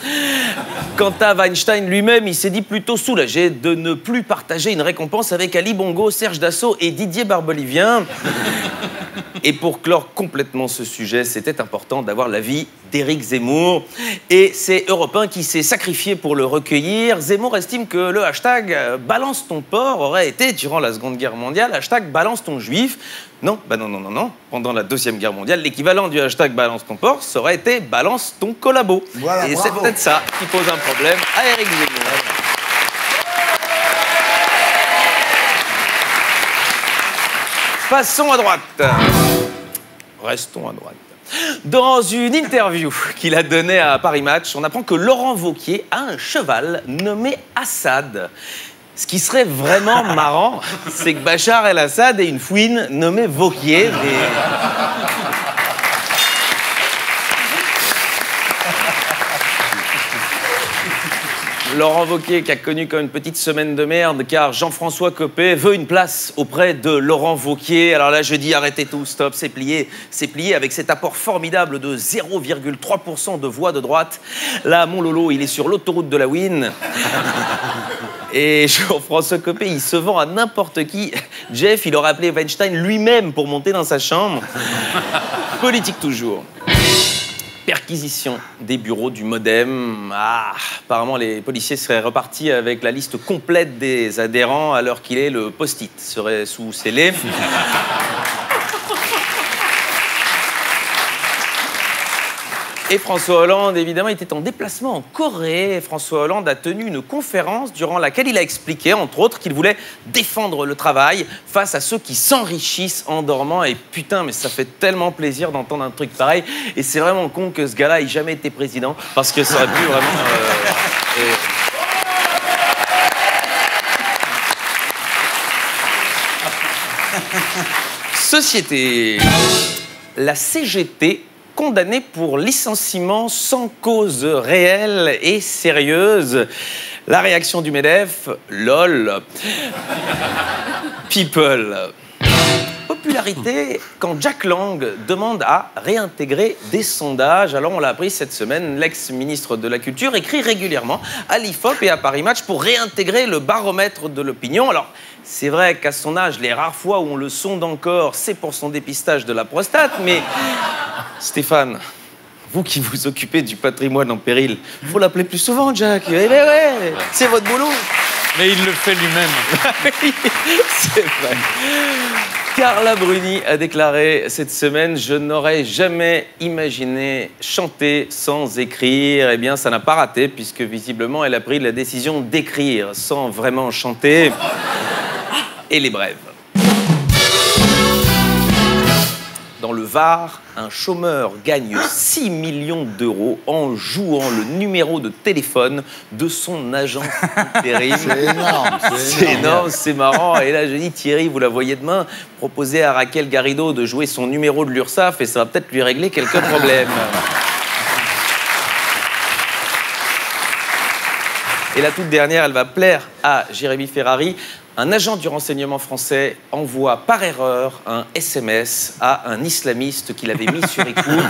Quant à Weinstein lui-même, il s'est dit plutôt soulagé de ne plus partager une récompense avec Ali Bongo, Serge Dassault et Didier Barbelivien. Et pour clore complètement ce sujet, c'était important d'avoir l'avis d'Éric Zemmour. Et c'est Europe 1 qui s'est sacrifié pour le recueillir. Zemmour estime que le hashtag « Balance ton porc » aurait été, durant la Seconde Guerre mondiale, « hashtag Balance ton juif ». Non, bah non. Pendant la Deuxième Guerre mondiale, l'équivalent du hashtag « Balance ton porc » aurait été « Balance ton collabo ». Voilà, et c'est peut-être ça qui pose un problème à Éric Zemmour. Passons à droite. Restons à droite. Dans une interview qu'il a donnée à Paris Match, on apprend que Laurent Wauquiez a un cheval nommé Assad. Ce qui serait vraiment marrant, c'est que Bachar el-Assad ait une fouine nommée Wauquiez. Laurent Wauquiez qui a connu comme une petite semaine de merde car Jean-François Copé veut une place auprès de Laurent Wauquiez. Alors là je dis arrêtez tout, stop, c'est plié avec cet apport formidable de 0,3% de voix de droite. Là mon Lolo il est sur l'autoroute de la Win. Et Jean-François Copé, il se vend à n'importe qui. Jeff, il aurait appelé Weinstein lui-même pour monter dans sa chambre. Politique toujours. Perquisition des bureaux du Modem. Ah, apparemment, les policiers seraient repartis avec la liste complète des adhérents à l'heure qu'il est. Le post-it serait sous scellé. Et François Hollande, évidemment, était en déplacement en Corée. François Hollande a tenu une conférence durant laquelle il a expliqué, entre autres, qu'il voulait défendre le travail face à ceux qui s'enrichissent en dormant. Et putain, mais ça fait tellement plaisir d'entendre un truc pareil. Et c'est vraiment con que ce gars-là ait jamais été président, parce que ça aurait pu vraiment... Société. La CGT... condamné pour licenciement sans cause réelle et sérieuse. La réaction du MEDEF, lol. People. Popularité quand Jack Lang demande à réintégrer des sondages. Alors on l'a appris cette semaine, l'ex-ministre de la Culture écrit régulièrement à l'IFOP et à Paris Match pour réintégrer le baromètre de l'opinion. Alors c'est vrai qu'à son âge, les rares fois où on le sonde encore, c'est pour son dépistage de la prostate, mais... Stéphane, vous qui vous occupez du patrimoine en péril, faut l'appeler plus souvent, Jack. Eh ben ouais, c'est votre boulot. Mais il le fait lui-même. C'est vrai. Carla Bruni a déclaré cette semaine « Je n'aurais jamais imaginé chanter sans écrire ». Eh bien, ça n'a pas raté, puisque visiblement, elle a pris la décision d'écrire sans vraiment chanter. Et les brèves. Dans le Var, un chômeur gagne 6 millions d'euros en jouant le numéro de téléphone de son agent intérim. C'est énorme, c'est énorme, c'est marrant. Et là, je dis, Thierry, vous la voyez demain, proposez à Raquel Garrido de jouer son numéro de l'URSSAF et ça va peut-être lui régler quelques problèmes. Et la toute dernière, elle va plaire à Jérémy Ferrari. Un agent du renseignement français envoie par erreur un SMS à un islamiste qu'il avait mis sur écoute.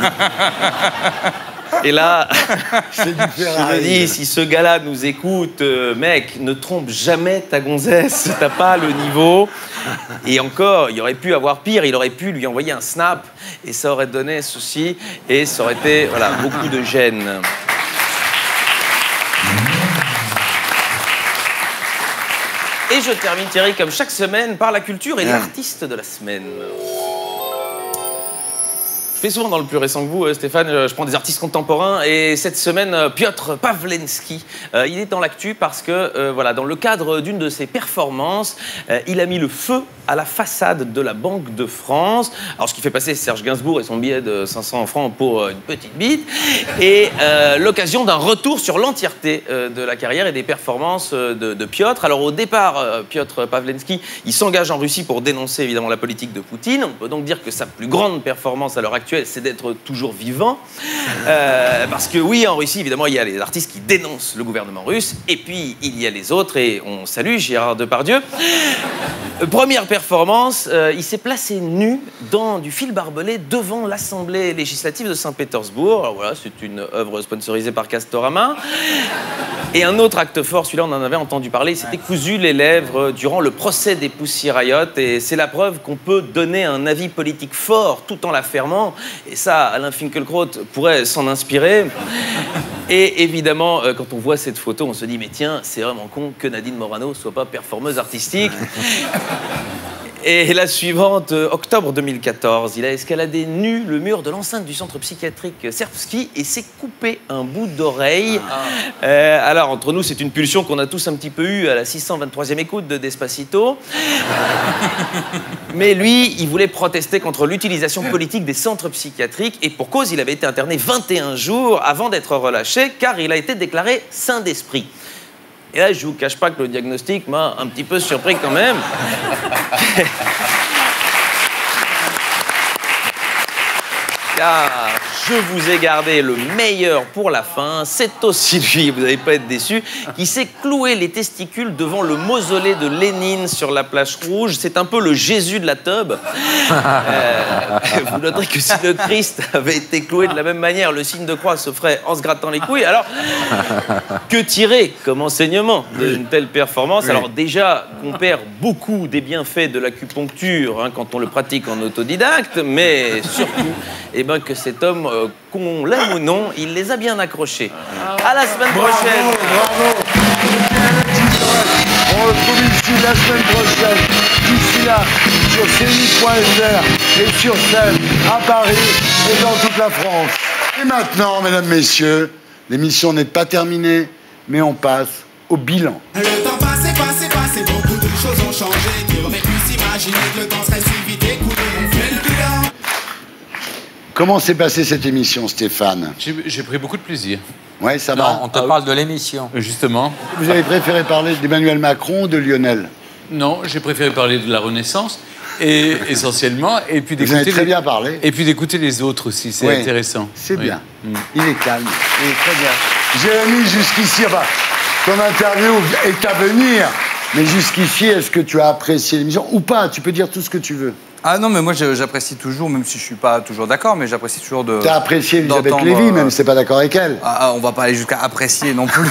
Et là, je me dis, si ce gars-là nous écoute, mec, ne trompe jamais ta gonzesse, t'as pas le niveau. Et encore, il aurait pu avoir pire, il aurait pu lui envoyer un snap, et ça aurait donné ceci, et ça aurait été, voilà, beaucoup de gêne. Et je termine, Thierry, comme chaque semaine, par la culture et l'artiste de la semaine. Je fais souvent dans le plus récent que vous, Stéphane, je prends des artistes contemporains. Et cette semaine, Piotr Pawlenski, il est dans l'actu parce que, voilà, dans le cadre d'une de ses performances, il a mis le feu à la façade de la Banque de France. Alors, ce qui fait passer Serge Gainsbourg et son billet de 500 francs pour une petite bite. Et l'occasion d'un retour sur l'entièreté de la carrière et des performances de Piotr. Alors, au départ, Piotr Pawlenski, il s'engage en Russie pour dénoncer, évidemment, la politique de Poutine. On peut donc dire que sa plus grande performance à l'heure actuelle, c'est d'être toujours vivant. Parce que oui, en Russie, évidemment, il y a les artistes qui dénoncent le gouvernement russe, et puis il y a les autres, et on salue Gérard Depardieu. Première performance, il s'est placé nu dans du fil barbelé devant l'Assemblée législative de Saint-Pétersbourg. Alors voilà, c'est une œuvre sponsorisée par Castorama. Et un autre acte fort, celui-là, on en avait entendu parler, il s'était cousu les lèvres durant le procès des Pussy Riot, et c'est la preuve qu'on peut donner un avis politique fort tout en l'affermant. Et ça, Alain Finkielkraut pourrait s'en inspirer. Et évidemment, quand on voit cette photo, on se dit « Mais tiens, c'est vraiment con que Nadine Morano soit pas performeuse artistique. » Et la suivante, octobre 2014, il a escaladé nu le mur de l'enceinte du centre psychiatrique Serbsky et s'est coupé un bout d'oreille. Alors, entre nous, c'est une pulsion qu'on a tous un petit peu eue à la 623e écoute de Despacito. Mais lui, il voulait protester contre l'utilisation politique des centres psychiatriques et pour cause, il avait été interné 21 jours avant d'être relâché car il a été déclaré sain d'esprit. Et là, je vous cache pas que le diagnostic m'a un petit peu surpris quand même. Car je vous ai gardé le meilleur pour la fin. C'est aussi lui, vous n'allez pas être déçus, qui s'est cloué les testicules devant le mausolée de Lénine sur la plage rouge. C'est un peu le Jésus de la teub. Vous noterez que si le Christ avait été cloué de la même manière, le signe de croix se ferait en se grattant les couilles. Alors, que tirer comme enseignement d'une telle performance? Alors déjà, qu'on perd beaucoup des bienfaits de l'acupuncture hein, quand on le pratique en autodidacte, mais surtout, eh ben, que cet homme, qu'on l'aime ou non, il les a bien accrochés. À la semaine prochaine. Bravo, bravo. On retrouve ici la semaine prochaine. D'ici là, sur cni.fr et sur scène à Paris et dans toute la France. Et maintenant, mesdames, messieurs, l'émission n'est pas terminée, mais on passe au bilan. Le temps passé, passé, passé, beaucoup de choses ont changé. Qui aurait pu s'imaginer que le temps serait si vite écoulé? On fait le bilan. Comment s'est passée cette émission, Stéphane? J'ai pris beaucoup de plaisir. Oui, ça va. Non, on te parle de l'émission. Justement. Vous avez préféré parler d'Emmanuel Macron ou de Lionel? Non, j'ai préféré parler de la Renaissance, et, essentiellement. Et puis vous avez très bien parlé. Et puis d'écouter les autres aussi, c'est intéressant. C'est bien. Mmh. Il est calme. Il est très bien. Jérémy, jusqu'ici, enfin, ton interview est à venir, mais jusqu'ici, est-ce que tu as apprécié l'émission ou pas? Tu peux dire tout ce que tu veux. Ah non, mais moi j'apprécie toujours, même si je suis pas toujours d'accord, mais j'apprécie toujours de... T'as apprécié Elisabeth Lévy, même si t'es pas d'accord avec elle. Ah, on va pas aller jusqu'à apprécier non plus.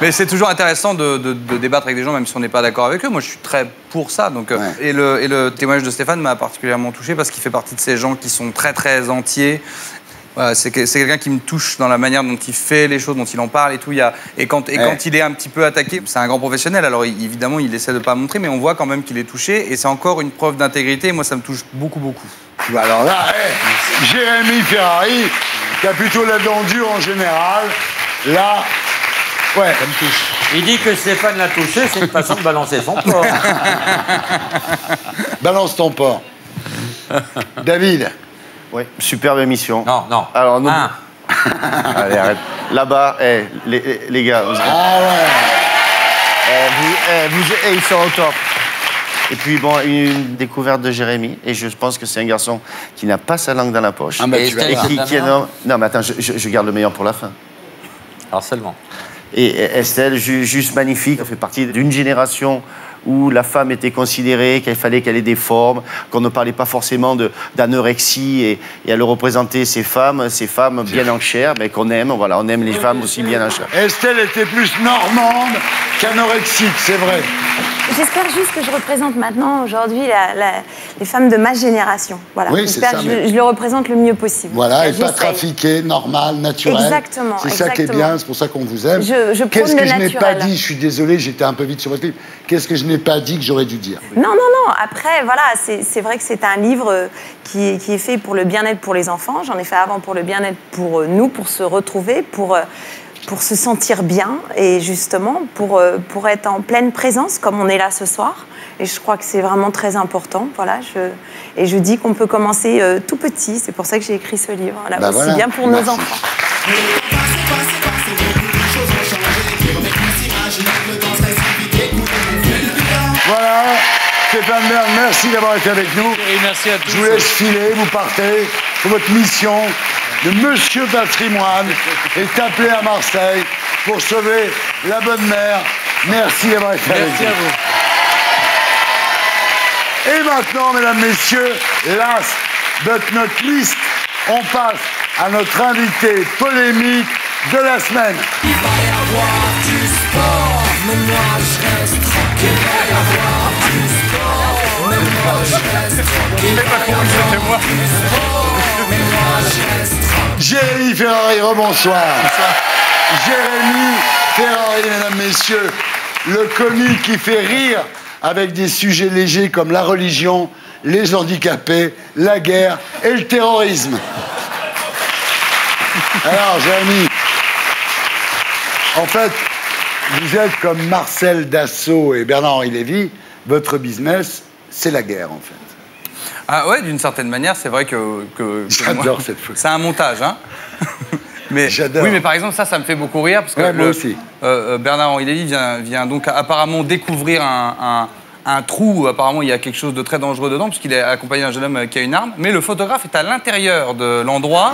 mais c'est toujours intéressant de débattre avec des gens, même si on n'est pas d'accord avec eux. Moi, je suis très pour ça. Donc, et le témoignage de Stéphane m'a particulièrement touché parce qu'il fait partie de ces gens qui sont très, très entiers. Voilà, c'est quelqu'un qui me touche dans la manière dont il fait les choses, dont il en parle et tout. Quand il est un petit peu attaqué, c'est un grand professionnel, alors évidemment il essaie de pas montrer, mais on voit quand même qu'il est touché et c'est encore une preuve d'intégrité. Moi ça me touche beaucoup, beaucoup. Bah alors là, hey, Jérémy Ferrari, qui a plutôt la dent dure en général, là, ouais. Ça me touche. Il dit que Stéphane l'a touché, c'est une façon de balancer son porc. Balance ton porc. David. Oui. Superbe émission. Non, non. Alors, non. Ah. Allez, arrête. Là-bas, hey, les gars. Vous... Ah ouais. Hey, ils sont au top. Et puis, bon, une découverte de Jérémy. Et je pense que c'est un garçon qui n'a pas sa langue dans la poche. Ah, mais qui est... Non, mais attends, je garde le meilleur pour la fin. Alors seulement. Et Estelle, juste magnifique. Elle fait partie d'une génération où la femme était considérée, qu'il fallait qu'elle ait des formes, qu'on ne parlait pas forcément d'anorexie, et elle représentait ces femmes bien en chair, mais qu'on aime, voilà, on aime les femmes aussi bien en chair. Estelle était plus normande qu'anorexique, c'est vrai. J'espère juste que je représente maintenant, aujourd'hui, les femmes de ma génération. Voilà. Oui, c'est ça. Mais... je le représente le mieux possible. Voilà, et pas trafiqué, normal, naturel. Exactement. C'est ça qui est bien, c'est pour ça qu'on vous aime. Je prône le naturel. Qu'est-ce que je n'ai pas dit ? Je suis désolée, j'étais un peu vite sur votre livre. Qu'est-ce que je n'ai pas dit que j'aurais dû dire ? Non, non, non. Après, voilà, c'est vrai que c'est un livre qui est fait pour le bien-être pour les enfants. J'en ai fait avant pour le bien-être pour nous, pour se retrouver, pour se sentir bien et justement pour être en pleine présence comme on est là ce soir. Et je crois que c'est vraiment très important. Voilà, et je dis qu'on peut commencer tout petit. C'est pour ça que j'ai écrit ce livre. Là, bah aussi voilà. Bien pour merci. Nos enfants. Voilà, Stéphane Bern, merci d'avoir été avec nous. Et merci à tous. Je vous laisse filer, vous partez pour votre mission. Le monsieur patrimoine est appelé à Marseille pour sauver la bonne mère. Merci d'avoir été avec nous. Merci à vous. Et maintenant, mesdames, messieurs, last but not least, on passe à notre invité polémique de la semaine. Il va y avoir du sport, mais moi je reste tranquille. Il va y avoir du sport, mais moi je reste tranquille. C'est pas cool, c'était moi. Mais moi je reste. Jérémy Ferrari, rebonsoir. Jérémy Ferrari, mesdames, messieurs, le comique qui fait rire avec des sujets légers comme la religion, les handicapés, la guerre et le terrorisme. Alors, Jérémy, en fait, vous êtes comme Marcel Dassault et Bernard-Henri Lévy, votre business, c'est la guerre, en fait. Ah ouais, d'une certaine manière, c'est vrai que j'adore cette photo. C'est un montage, hein. Mais j'adore. Oui, mais par exemple, ça me fait beaucoup rire parce que ouais, moi aussi. Bernard-Henri Lévy vient donc apparemment découvrir un trou où apparemment il y a quelque chose de très dangereux dedans puisqu'il est accompagné d'un jeune homme qui a une arme. Mais le photographe est à l'intérieur de l'endroit.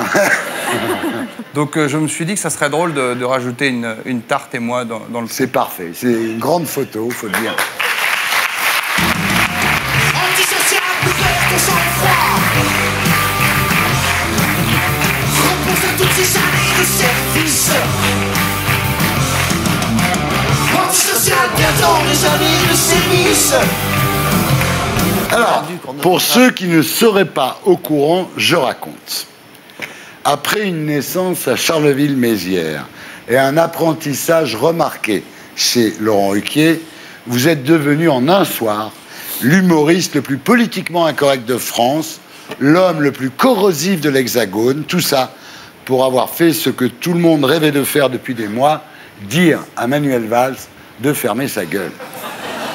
Donc je me suis dit que ça serait drôle de rajouter une tarte et moi dans le. C'est parfait. C'est une grande photo, faut le dire. Alors, pour ceux qui ne seraient pas au courant, je raconte. Après une naissance à Charleville-Mézières et un apprentissage remarqué chez Laurent Huquier, vous êtes devenu en un soir l'humoriste le plus politiquement incorrect de France, l'homme le plus corrosif de l'Hexagone, tout ça pour avoir fait ce que tout le monde rêvait de faire depuis des mois, dire à Manuel Valls de fermer sa gueule.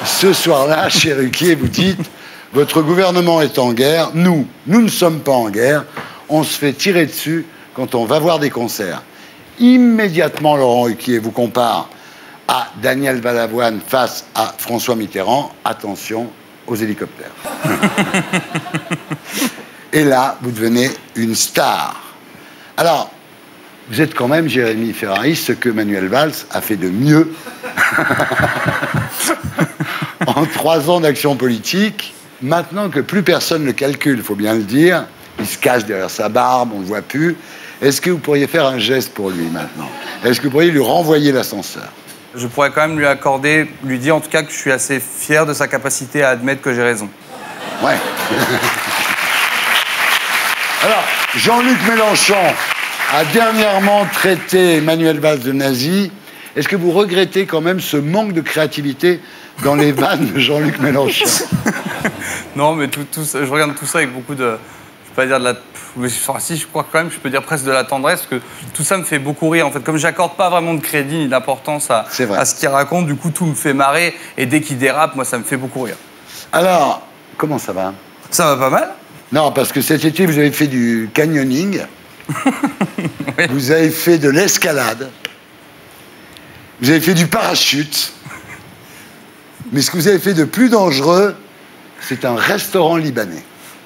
Ce soir-là, chez Ruquier, vous dites « Votre gouvernement est en guerre, nous ne sommes pas en guerre, on se fait tirer dessus quand on va voir des concerts. » Immédiatement, Laurent Ruquier vous compare à Daniel Balavoine face à François Mitterrand. Attention aux hélicoptères. Et là, vous devenez une star. Alors, vous êtes quand même, Jérémy Ferrari, ce que Manuel Valls a fait de mieux en 3 ans d'action politique. Maintenant que plus personne ne calcule, il faut bien le dire, il se cache derrière sa barbe, on ne le voit plus. Est-ce que vous pourriez faire un geste pour lui maintenant? Est-ce que vous pourriez lui renvoyer l'ascenseur? Je pourrais quand même lui accorder, lui dire en tout cas que je suis assez fier de sa capacité à admettre que j'ai raison. Ouais. Alors, Jean-Luc Mélenchon a dernièrement traité Emmanuel Valls de nazi. Est-ce que vous regrettez quand même ce manque de créativité dans les vannes de Jean-Luc Mélenchon? Non, mais je regarde tout ça avec beaucoup de... Je peux pas dire de la... Mais, enfin, si, je crois quand même, je peux dire presque de la tendresse, parce que tout ça me fait beaucoup rire. En fait, comme j'accorde pas vraiment de crédit ni d'importance à ce qu'il raconte, du coup, tout me fait marrer. Et dès qu'il dérape, moi, ça me fait beaucoup rire. Alors, comment ça va? Ça va pas mal. Non, parce que cet été, vous avez fait du canyoning, oui. Vous avez fait de l'escalade, vous avez fait du parachute, mais ce que vous avez fait de plus dangereux, c'est un restaurant libanais.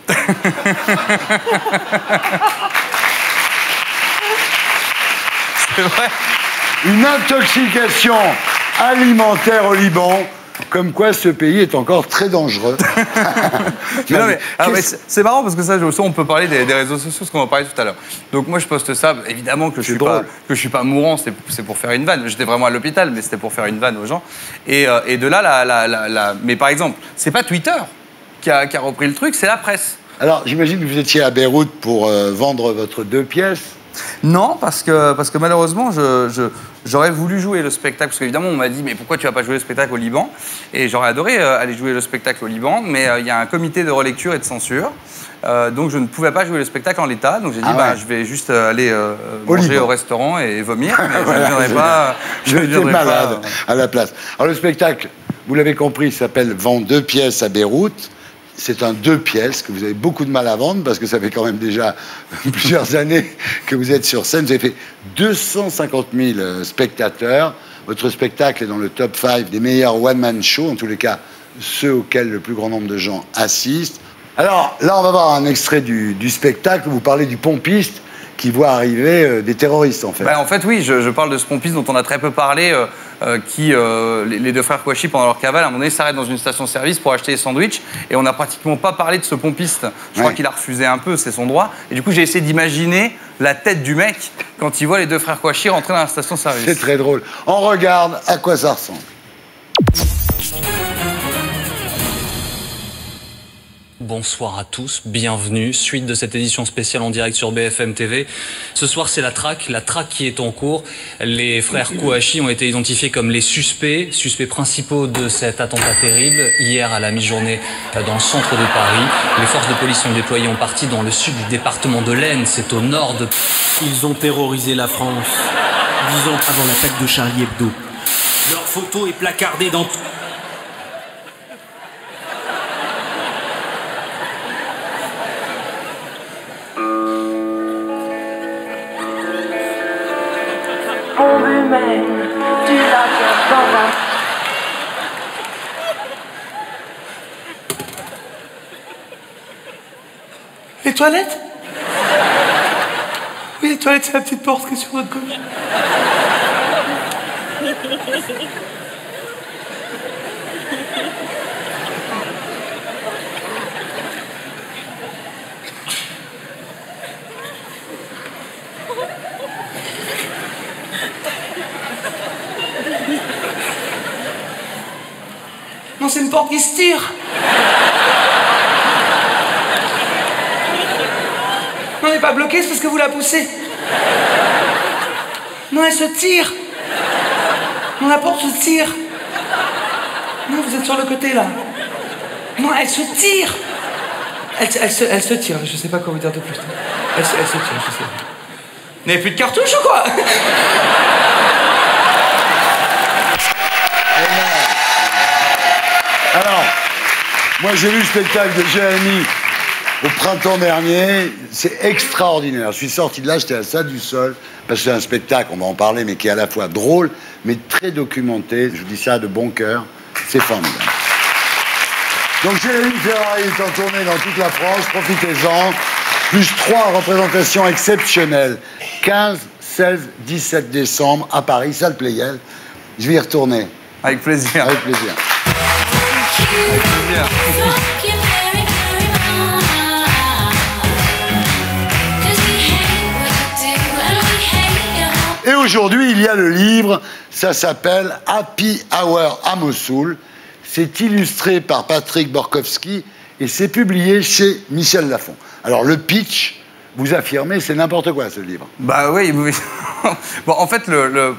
C'est vrai. Une intoxication alimentaire au Liban, comme quoi ce pays est encore très dangereux. C'est marrant parce que ça on peut parler des réseaux sociaux, ce qu'on en parlait tout à l'heure. Donc moi je poste ça, évidemment que je suis pas mourant, c'est pour faire une vanne. J'étais vraiment à l'hôpital, mais c'était pour faire une vanne aux gens. Et de là, mais par exemple, c'est pas Twitter qui a repris le truc, c'est la presse. Alors, j'imagine que vous étiez à Beyrouth pour vendre votre 2 pièces. Non, parce que malheureusement, j'aurais voulu jouer le spectacle. Parce qu'évidemment, on m'a dit, mais pourquoi tu vas pas jouer le spectacle au Liban? Et j'aurais adoré aller jouer le spectacle au Liban, mais il y a un comité de relecture et de censure. Donc je ne pouvais pas jouer le spectacle en l'état. Donc j'ai dit, bah, je vais juste aller manger au restaurant et vomir. Mais voilà, je ne viendrai pas malade à la place. Alors le spectacle, vous l'avez compris, s'appelle « Vend 2 pièces à Beyrouth ». C'est un 2 pièces que vous avez beaucoup de mal à vendre parce que ça fait quand même déjà plusieurs années que vous êtes sur scène. Vous avez fait 250 000 spectateurs. Votre spectacle est dans le top 5 des meilleurs one-man shows, en tous les cas ceux auxquels le plus grand nombre de gens assistent. Alors là, on va voir un extrait du spectacle où vous parlez du pompiste qui voit arriver des terroristes, en fait. Bah, en fait, oui, je parle de ce pompiste dont on a très peu parlé, les 2 frères Kouachi, pendant leur cavale, à un moment donné, s'arrêtent dans une station-service pour acheter des sandwichs, et on n'a pratiquement pas parlé de ce pompiste. Je crois qu'il a refusé un peu, c'est son droit. Et du coup, j'ai essayé d'imaginer la tête du mec quand il voit les 2 frères Kouachi rentrer dans la station-service. C'est très drôle. On regarde à quoi ça ressemble. Bonsoir à tous, bienvenue, suite de cette édition spéciale en direct sur BFM TV. Ce soir, c'est la traque qui est en cours. Les frères Kouachi ont été identifiés comme les suspects principaux de cet attentat terrible. Hier, à la mi-journée, dans le centre de Paris, les forces de police sont déployées en partie dans le sud du département de l'Aisne, c'est au nord de... Ils ont terrorisé la France, 10 ans avant l'attaque de Charlie Hebdo. Leur photo est placardée dans... Les toilettes? Oui, les toilettes, c'est la petite porte qui est sur notre gauche. Non, c'est une porte qui se tire. Non, elle n'est pas bloquée, c'est parce que vous la poussez. Non, elle se tire. Non, la porte se tire. Non, vous êtes sur le côté, là. Non, elle se tire. Elle se tire, je sais pas quoi vous dire de plus. Elle se tire, je sais. Vous n'avez plus de cartouche ou quoi? Alors, moi j'ai vu le spectacle de Jérémy au printemps dernier, c'est extraordinaire. Je suis sorti de là, j'étais à ça du sol, parce que c'est un spectacle, on va en parler, mais qui est à la fois drôle, mais très documenté. Je vous dis ça de bon cœur, c'est formidable. Donc Jérémy Ferrari est en tournée dans toute la France, profitez-en. Plus 3 représentations exceptionnelles. 15, 16, 17 décembre à Paris, salle Pleyel. Je vais y retourner. Avec plaisir. Avec plaisir. Avec plaisir. Et aujourd'hui, il y a le livre, ça s'appelle « Happy Hour à Mossoul ». C'est illustré par Patrick Borkowski et c'est publié chez Michel Lafon. Alors, le pitch, vous affirmez, c'est n'importe quoi, ce livre. Bah oui, oui. Bon, en fait,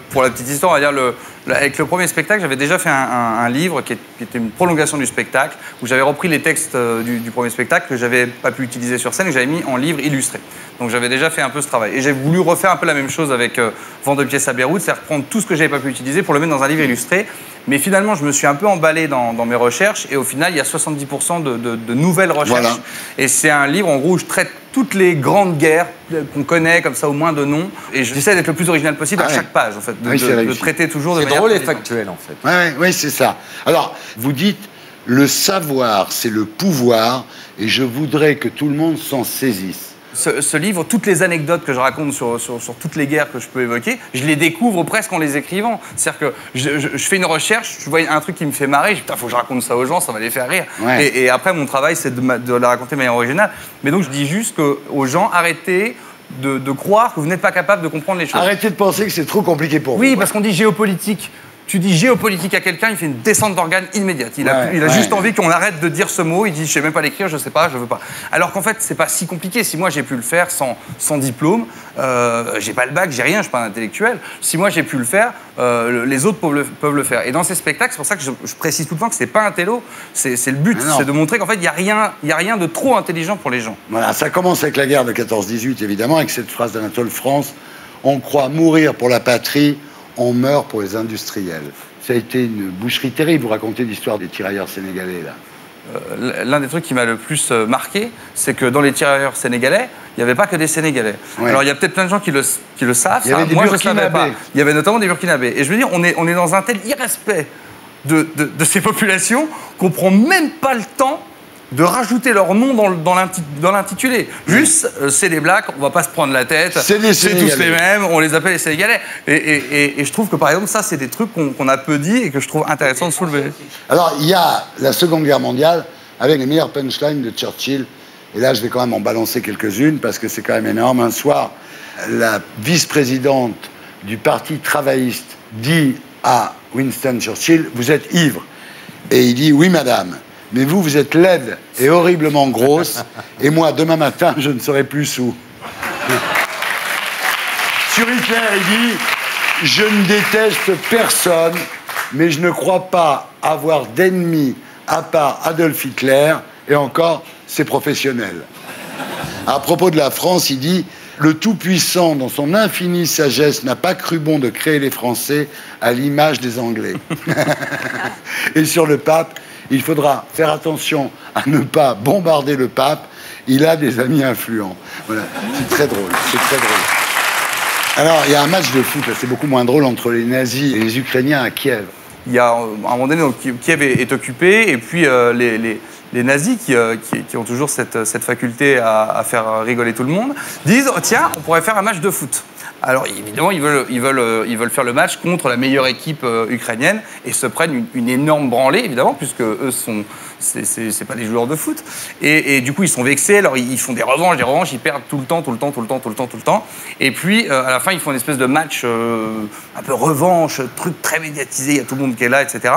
pour la petite histoire, on va dire, avec le premier spectacle, j'avais déjà fait un livre qui était une prolongation du spectacle, où j'avais repris les textes du premier spectacle que j'avais pas pu utiliser sur scène et que j'avais mis en livre illustré. Donc j'avais déjà fait un peu ce travail. Et j'ai voulu refaire un peu la même chose avec Vendre 2 pièces à Beyrouth, c'est-à-dire reprendre tout ce que j'avais pas pu utiliser pour le mettre dans un livre illustré. Mais finalement, je me suis un peu emballé dans mes recherches et au final, il y a 70% de nouvelles recherches. Voilà. Et c'est un livre, en gros, où je traite toutes les grandes guerres qu'on connaît, comme ça, au moins de nom. Et j'essaie d'être le plus original possible à chaque page, en fait. De traiter toujours de manière... C'est drôle et factuel, en fait. Oui, c'est ça. Alors, vous dites, le savoir, c'est le pouvoir, et je voudrais que tout le monde s'en saisisse. Ce livre, toutes les anecdotes que je raconte sur toutes les guerres que je peux évoquer, je les découvre presque en les écrivant. C'est-à-dire que je fais une recherche, je vois un truc qui me fait marrer, je dis, putain, faut que je raconte ça aux gens, ça va les faire rire. Ouais. Et après, mon travail, c'est de la raconter de manière originale. Mais donc, je dis juste aux gens, arrêtez de croire que vous n'êtes pas capable de comprendre les choses. Arrêtez de penser que c'est trop compliqué pour vous. Oui, parce qu'on dit géopolitique. tu dis géopolitique à quelqu'un, il fait une descente d'organes immédiate. Il a juste envie qu'on arrête de dire ce mot, il dit je sais même pas l'écrire, je sais pas, je veux pas. Alors qu'en fait, c'est pas si compliqué. Si moi j'ai pu le faire sans diplôme, j'ai pas le bac, j'ai rien, je suis pas un intellectuel. Si moi j'ai pu le faire, les autres peuvent le faire. Et dans ces spectacles, c'est pour ça que je précise tout le temps que c'est pas un télo, c'est le but, c'est de montrer qu'en fait, il n'y a rien de trop intelligent pour les gens. Voilà, ça commence avec la guerre de 14-18, évidemment, avec cette phrase d'Anatole France, on croit mourir pour la patrie, on meurt pour les industriels. Ça a été une boucherie terrible, vous racontez l'histoire des tirailleurs sénégalais, là. L'un des trucs qui m'a le plus marqué, c'est que dans les tirailleurs sénégalais, il n'y avait pas que des Sénégalais. Ouais. Alors il y a peut-être plein de gens qui le savent, ça. Moi je ne savais pas. Il y avait notamment des Burkinabés. Et je veux dire, on est dans un tel irrespect de ces populations qu'on ne prend même pas le temps de rajouter leur nom dans l'intitulé. Juste, c'est des Blacks, on va pas se prendre la tête, c'est tous les mêmes, on les appelle les Sénégalais. Et je trouve que, par exemple, ça, c'est des trucs qu'on a peu dit et que je trouve intéressant de soulever. Alors, il y a la Seconde Guerre mondiale avec les meilleures punchlines de Churchill. Et là, je vais quand même en balancer quelques-unes parce que c'est quand même énorme. Un soir, la vice-présidente du Parti travailliste dit à Winston Churchill, « Vous êtes ivre ». Et il dit, « Oui, madame ». Mais vous, vous êtes laide et horriblement grosse, et moi, demain matin, je ne serai plus sous. Sur Hitler, il dit, je ne déteste personne, mais je ne crois pas avoir d'ennemis à part Adolf Hitler, et encore, c'est professionnel. À propos de la France, il dit, le Tout-Puissant, dans son infinie sagesse, n'a pas cru bon de créer les Français à l'image des Anglais. Et sur le pape, il faudra faire attention à ne pas bombarder le pape. Il a des amis influents. Voilà, c'est très drôle, c'est très drôle. Alors, il y a un match de foot, c'est beaucoup moins drôle, entre les nazis et les Ukrainiens à Kiev. Il y a, à un moment donné, donc, Kiev est occupé, et puis les nazis, qui ont toujours cette faculté à faire rigoler tout le monde, disent, oh, tiens, on pourrait faire un match de foot. Alors, évidemment, ils veulent faire le match contre la meilleure équipe ukrainienne et se prennent une énorme branlée, évidemment, puisque eux sont... C'est pas des joueurs de foot. Et du coup, ils sont vexés, alors ils font des revanches, ils perdent tout le temps. Et puis, à la fin, ils font une espèce de match un peu revanche, truc très médiatisé, il y a tout le monde qui est là, etc.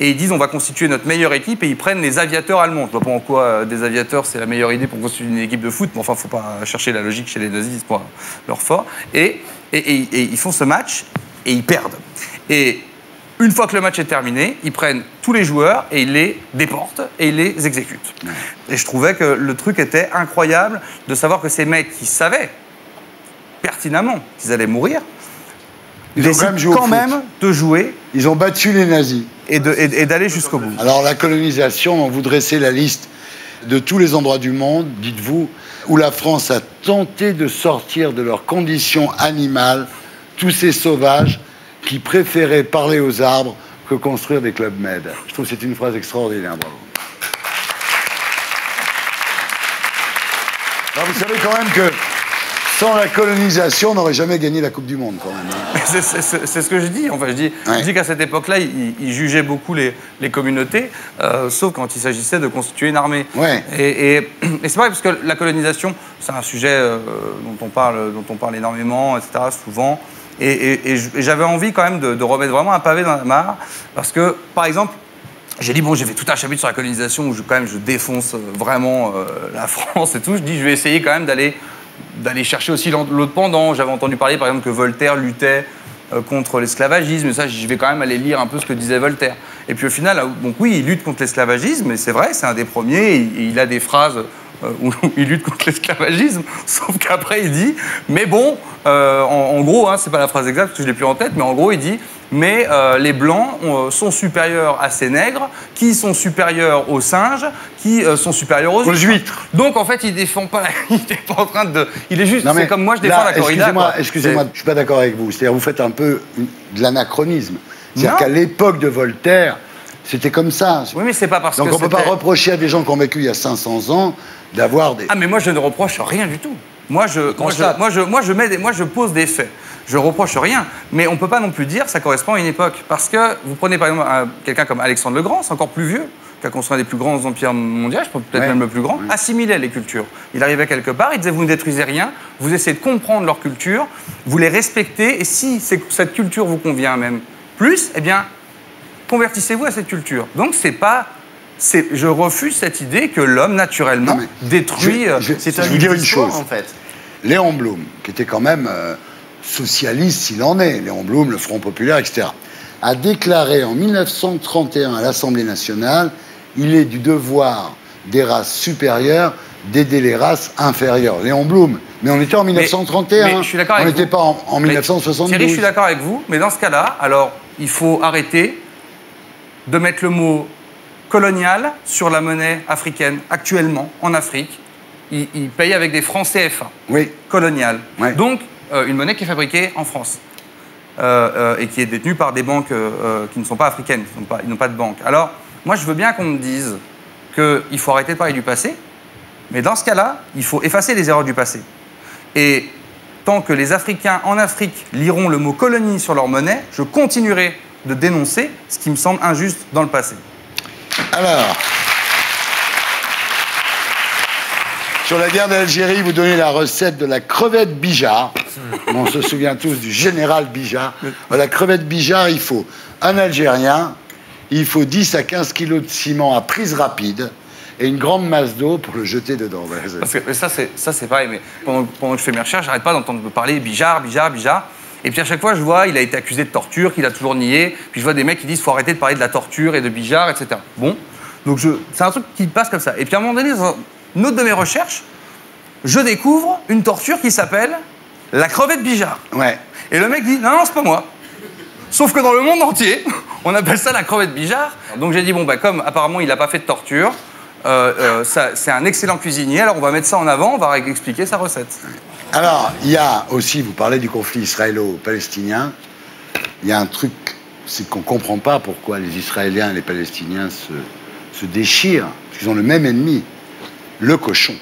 Et ils disent, on va constituer notre meilleure équipe, et ils prennent les aviateurs allemands. Je vois pas en quoi des aviateurs, c'est la meilleure idée pour constituer une équipe de foot, mais enfin, faut pas chercher la logique chez les nazis, c'est pas leur fort. Et ils font ce match, et ils perdent. Et une fois que le match est terminé, ils prennent tous les joueurs et ils les déportent et ils les exécutent. Et je trouvais que le truc était incroyable de savoir que ces mecs qui savaient pertinemment qu'ils allaient mourir, ils ont quand même de jouer. Ils ont battu les nazis. Et d'aller jusqu'au bout. Alors la colonisation, vous dressez la liste de tous les endroits du monde, dites-vous, où la France a tenté de sortir de leurs conditions animales tous ces sauvages qui préférait parler aux arbres que construire des clubs med. Je trouve que c'est une phrase extraordinaire, bravo. Alors vous savez quand même que sans la colonisation, on n'aurait jamais gagné la Coupe du Monde, quand même. C'est ce que je dis. Enfin, je dis qu'à cette époque-là, ils jugeaient beaucoup les communautés, sauf quand il s'agissait de constituer une armée. Ouais. Et c'est pareil, parce que la colonisation, c'est un sujet dont on parle énormément, etc., souvent. Et j'avais envie quand même de remettre vraiment un pavé dans la mare, parce que, par exemple, j'ai dit, bon, j'ai fait tout un chapitre sur la colonisation où je défonce vraiment la France et tout. Je dis, je vais essayer quand même d'aller chercher aussi l'autre pendant. J'avais entendu parler, par exemple, que Voltaire luttait contre l'esclavagisme, et ça, je vais quand même aller lire un peu ce que disait Voltaire. Et puis au final, donc oui, il lutte contre l'esclavagisme, et c'est vrai, c'est un des premiers, et il a des phrases où il lutte contre l'esclavagisme, sauf qu'après il dit, mais bon, en gros, hein, c'est pas la phrase exacte parce que je l'ai plus en tête, mais en gros il dit, mais les Blancs sont supérieurs à ces nègres, qui sont supérieurs aux singes, qui sont supérieurs aux huîtres. Donc en fait, il défend pas, il n'est pas en train de... Il est juste, c'est comme moi, je défends la corrida. Excusez-moi, je suis pas d'accord avec vous, c'est-à-dire vous faites un peu de l'anachronisme. C'est-à-dire qu'à l'époque de Voltaire, c'était comme ça. Oui, mais c'est pas parce que... Donc on peut pas reprocher à des gens qui ont vécu il y a 500 ans d'avoir des... Ah, mais moi, je ne reproche rien du tout. Moi, je pose des faits. Je reproche rien. Mais on ne peut pas non plus dire que ça correspond à une époque. Parce que vous prenez par exemple quelqu'un comme Alexandre le Grand, c'est encore plus vieux, qui a construit un des plus grands empires mondiaux, peut-être même le plus grand, assimilait les cultures. Il arrivait quelque part, il disait, vous ne détruisez rien, vous essayez de comprendre leur culture, vous les respectez, et si cette culture vous convient même, plus, eh bien, convertissez-vous à cette culture. Donc, c'est pas... Je refuse cette idée que l'homme, naturellement, détruit... C'est un livre d'histoire, en fait. Léon Blum, qui était quand même socialiste, s'il en est, Léon Blum, le Front populaire, etc., a déclaré en 1931 à l'Assemblée nationale, il est du devoir des races supérieures d'aider les races inférieures. Léon Blum. Mais on était en 1931, on n'était pas en 1972. Thierry, je suis d'accord avec vous, mais dans ce cas-là, alors, il faut arrêter de mettre le mot colonial sur la monnaie africaine. Actuellement, en Afrique, ils payent avec des francs CFA. Oui. Colonial. Ouais. Donc, une monnaie qui est fabriquée en France. Et qui est détenue par des banques qui ne sont pas africaines, ils n'ont pas de banque. Alors, moi, je veux bien qu'on me dise qu'il faut arrêter de parler du passé, mais dans ce cas-là, il faut effacer les erreurs du passé. Et tant que les Africains en Afrique liront le mot « colonie » sur leur monnaie, je continuerai de dénoncer ce qui me semble injuste dans le passé. Alors, sur la guerre d'Algérie, vous donnez la recette de la crevette Bijar. On se souvient tous du général Bijar. La crevette Bijar, il faut un Algérien, il faut 10 à 15 kilos de ciment à prise rapide et une grande masse d'eau pour le jeter dedans. Parce que, ça, c'est pareil, mais pendant que je fais mes recherches, j'arrête pas d'entendre parler Bijar, Bijar, Bijar. Et puis à chaque fois, je vois, il a été accusé de torture, qu'il a toujours nié. Puis je vois des mecs qui disent, faut arrêter de parler de la torture et de Bijar, etc. Bon, donc c'est un truc qui passe comme ça. Et puis à un moment donné, dans une autre de mes recherches, je découvre une torture qui s'appelle la crevette Bijar. Ouais. Et le mec dit, non, non, c'est pas moi. Sauf que dans le monde entier, on appelle ça la crevette Bijar. Donc j'ai dit, bon, bah, comme apparemment il n'a pas fait de torture, c'est un excellent cuisinier, alors on va mettre ça en avant, on va expliquer sa recette. Alors, il y a aussi, vous parlez du conflit israélo-palestinien, il y a un truc, c'est qu'on ne comprend pas pourquoi les Israéliens et les Palestiniens se déchirent, parce qu'ils ont le même ennemi, le cochon.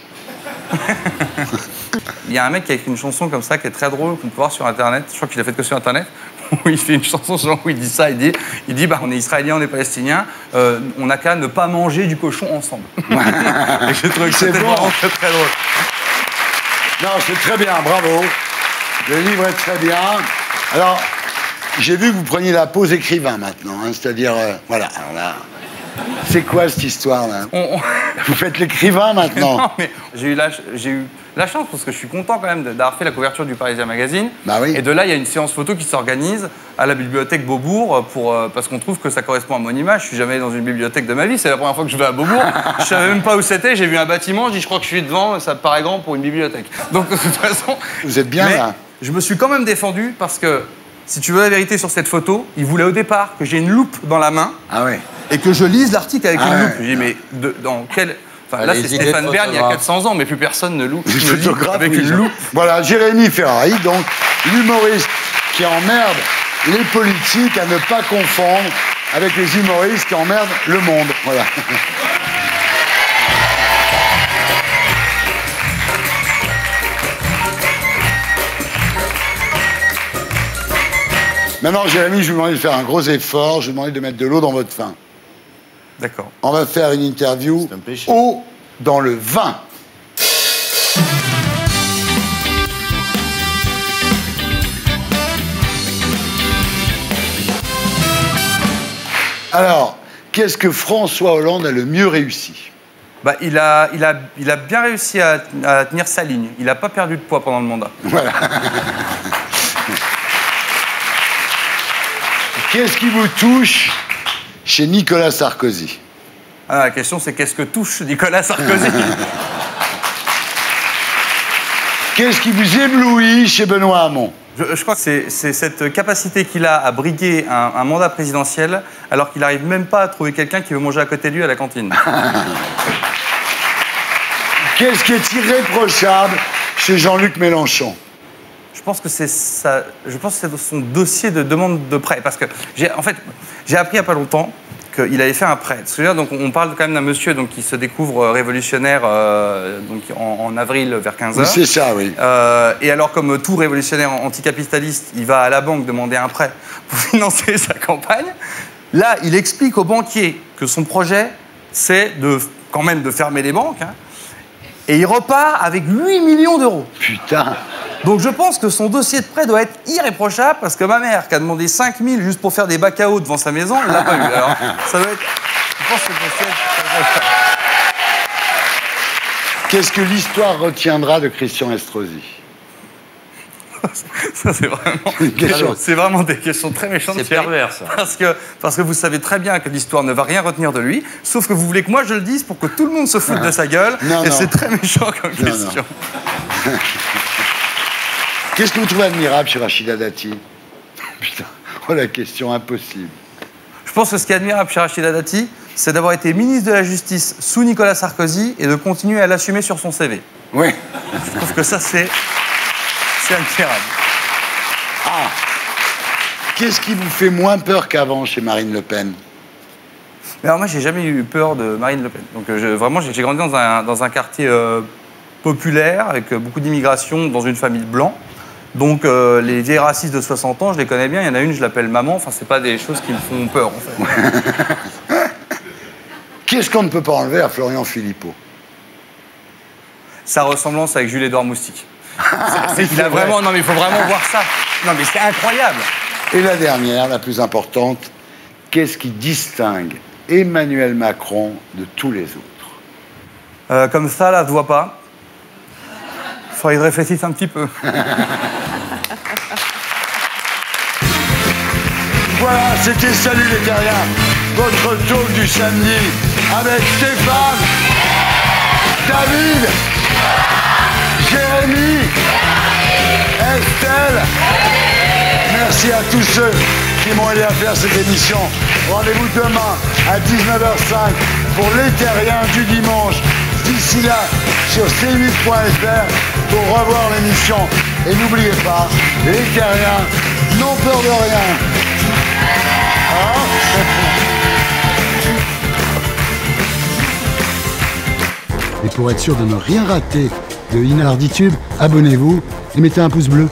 Il y a un mec qui a écrit une chanson comme ça, qui est très drôle, qu'on peut voir sur Internet, je crois qu'il a fait que sur Internet, où il fait une chanson genre où il dit ça, il dit bah, on est Israéliens, on est Palestiniens, on n'a qu'à ne pas manger du cochon ensemble. Et je trouve que c'est bon. Très drôle. Non, c'est très bien, bravo. Le livre est très bien. Alors, j'ai vu que vous preniez la pause écrivain maintenant, hein, c'est-à-dire, voilà, alors là... C'est quoi cette histoire là? Vous faites l'écrivain maintenant? Non, mais j'ai eu la chance parce que je suis content quand même d'avoir fait la couverture du Parisien Magazine. Bah oui. Et de là, il y a une séance photo qui s'organise à la bibliothèque Beaubourg parce qu'on trouve que ça correspond à mon image. Je suis jamais dans une bibliothèque de ma vie. C'est la première fois que je vais à Beaubourg. Je savais même pas où c'était. J'ai vu un bâtiment. Je dis, je crois que je suis devant. Ça me paraît grand pour une bibliothèque. Donc de toute façon, vous êtes bien là. Je me suis quand même défendu parce que si tu veux la vérité sur cette photo, il voulait au départ que j'ai une loupe dans la main. Ah ouais. Et que je lise l'article avec une loupe. Je dis, mais dans quel... Enfin, là, c'est Stéphane Bern, il y a 400 ans, mais plus personne ne loupe. Avec une loupe. Voilà, Jérémy Ferrari, donc, l'humoriste qui emmerde les politiques à ne pas confondre avec les humoristes qui emmerdent le monde. Voilà. Maintenant, Jérémy, je vous demande de faire un gros effort. Je vous demande de mettre de l'eau dans votre vin. D'accord. On va faire une interview eau dans le vin. Alors, qu'est-ce que François Hollande a le mieux réussi? Bah, il a bien réussi à tenir sa ligne. Il n'a pas perdu de poids pendant le mandat. Voilà. Qu'est-ce qui vous touche chez Nicolas Sarkozy? Ah, la question, c'est qu'est-ce que touche Nicolas Sarkozy? Qu'est-ce qui vous éblouit chez Benoît Hamon? Je crois que c'est cette capacité qu'il a à briguer un mandat présidentiel alors qu'il n'arrive même pas à trouver quelqu'un qui veut manger à côté de lui à la cantine. Qu'est-ce qui est irréprochable chez Jean-Luc Mélenchon? Je pense que c'est son dossier de demande de prêt. Parce que, en fait, j'ai appris il n'y a pas longtemps qu'il avait fait un prêt. Donc, on parle quand même d'un monsieur donc, qui se découvre révolutionnaire donc, en avril vers 15h. C'est ça, oui. Et alors, comme tout révolutionnaire anticapitaliste, il va à la banque demander un prêt pour financer sa campagne. Là, il explique aux banquiers que son projet, c'est quand même de fermer les banques. Hein, et il repart avec 8 millions d'euros. Putain. Donc je pense que son dossier de prêt doit être irréprochable, parce que ma mère, qui a demandé 5000 juste pour faire des bacs à eau devant sa maison, elle l'a pas eu. Alors ça doit être... Je pense que le dossier est... Qu'est-ce que l'histoire retiendra de Christian Estrosi? Ça, c'est vraiment... des questions très méchantes. C'est pervers, ça. Parce que vous savez très bien que l'histoire ne va rien retenir de lui, sauf que vous voulez que moi je le dise pour que tout le monde se foute de sa gueule. Non, et c'est très méchant comme question. Qu'est-ce que vous trouvez admirable chez Rachida Dati? Putain, oh la question impossible. Je pense que ce qui est admirable chez Rachida Dati, c'est d'avoir été ministre de la Justice sous Nicolas Sarkozy et de continuer à l'assumer sur son CV. Oui. Je trouve que ça, c'est... C'est incroyable. Ah. Qu'est-ce qui vous fait moins peur qu'avant chez Marine Le Pen? Mais alors moi, j'ai jamais eu peur de Marine Le Pen. Donc vraiment, j'ai grandi dans un quartier populaire, avec beaucoup d'immigration, dans une famille de blancs. Donc les vieilles racistes de 60 ans, je les connais bien. Il y en a une, je l'appelle maman. Enfin, c'est pas des choses qui me font peur, en fait. Qu'est-ce qu'on ne peut pas enlever à Florian Philippot? Sa ressemblance avec Jules-Édouard Moustique. Non mais il faut vraiment voir ça. Non mais c'est incroyable. Et la dernière, la plus importante, qu'est-ce qui distingue Emmanuel Macron de tous les autres? Comme ça, là, je vois pas. Il faudrait qu'il réfléchisse un petit peu. Voilà, c'était Salut les terriens, votre talk du samedi avec Stéphane, David, Jérémy, Estelle, merci à tous ceux qui m'ont aidé à faire cette émission. Rendez-vous demain à 19h05 pour les terriens du dimanche. D'ici là, sur c8.fr pour revoir l'émission. Et n'oubliez pas, les terriens n'ont peur de rien. Et pour être sûr de ne rien rater de Inarditube, abonnez-vous et mettez un pouce bleu.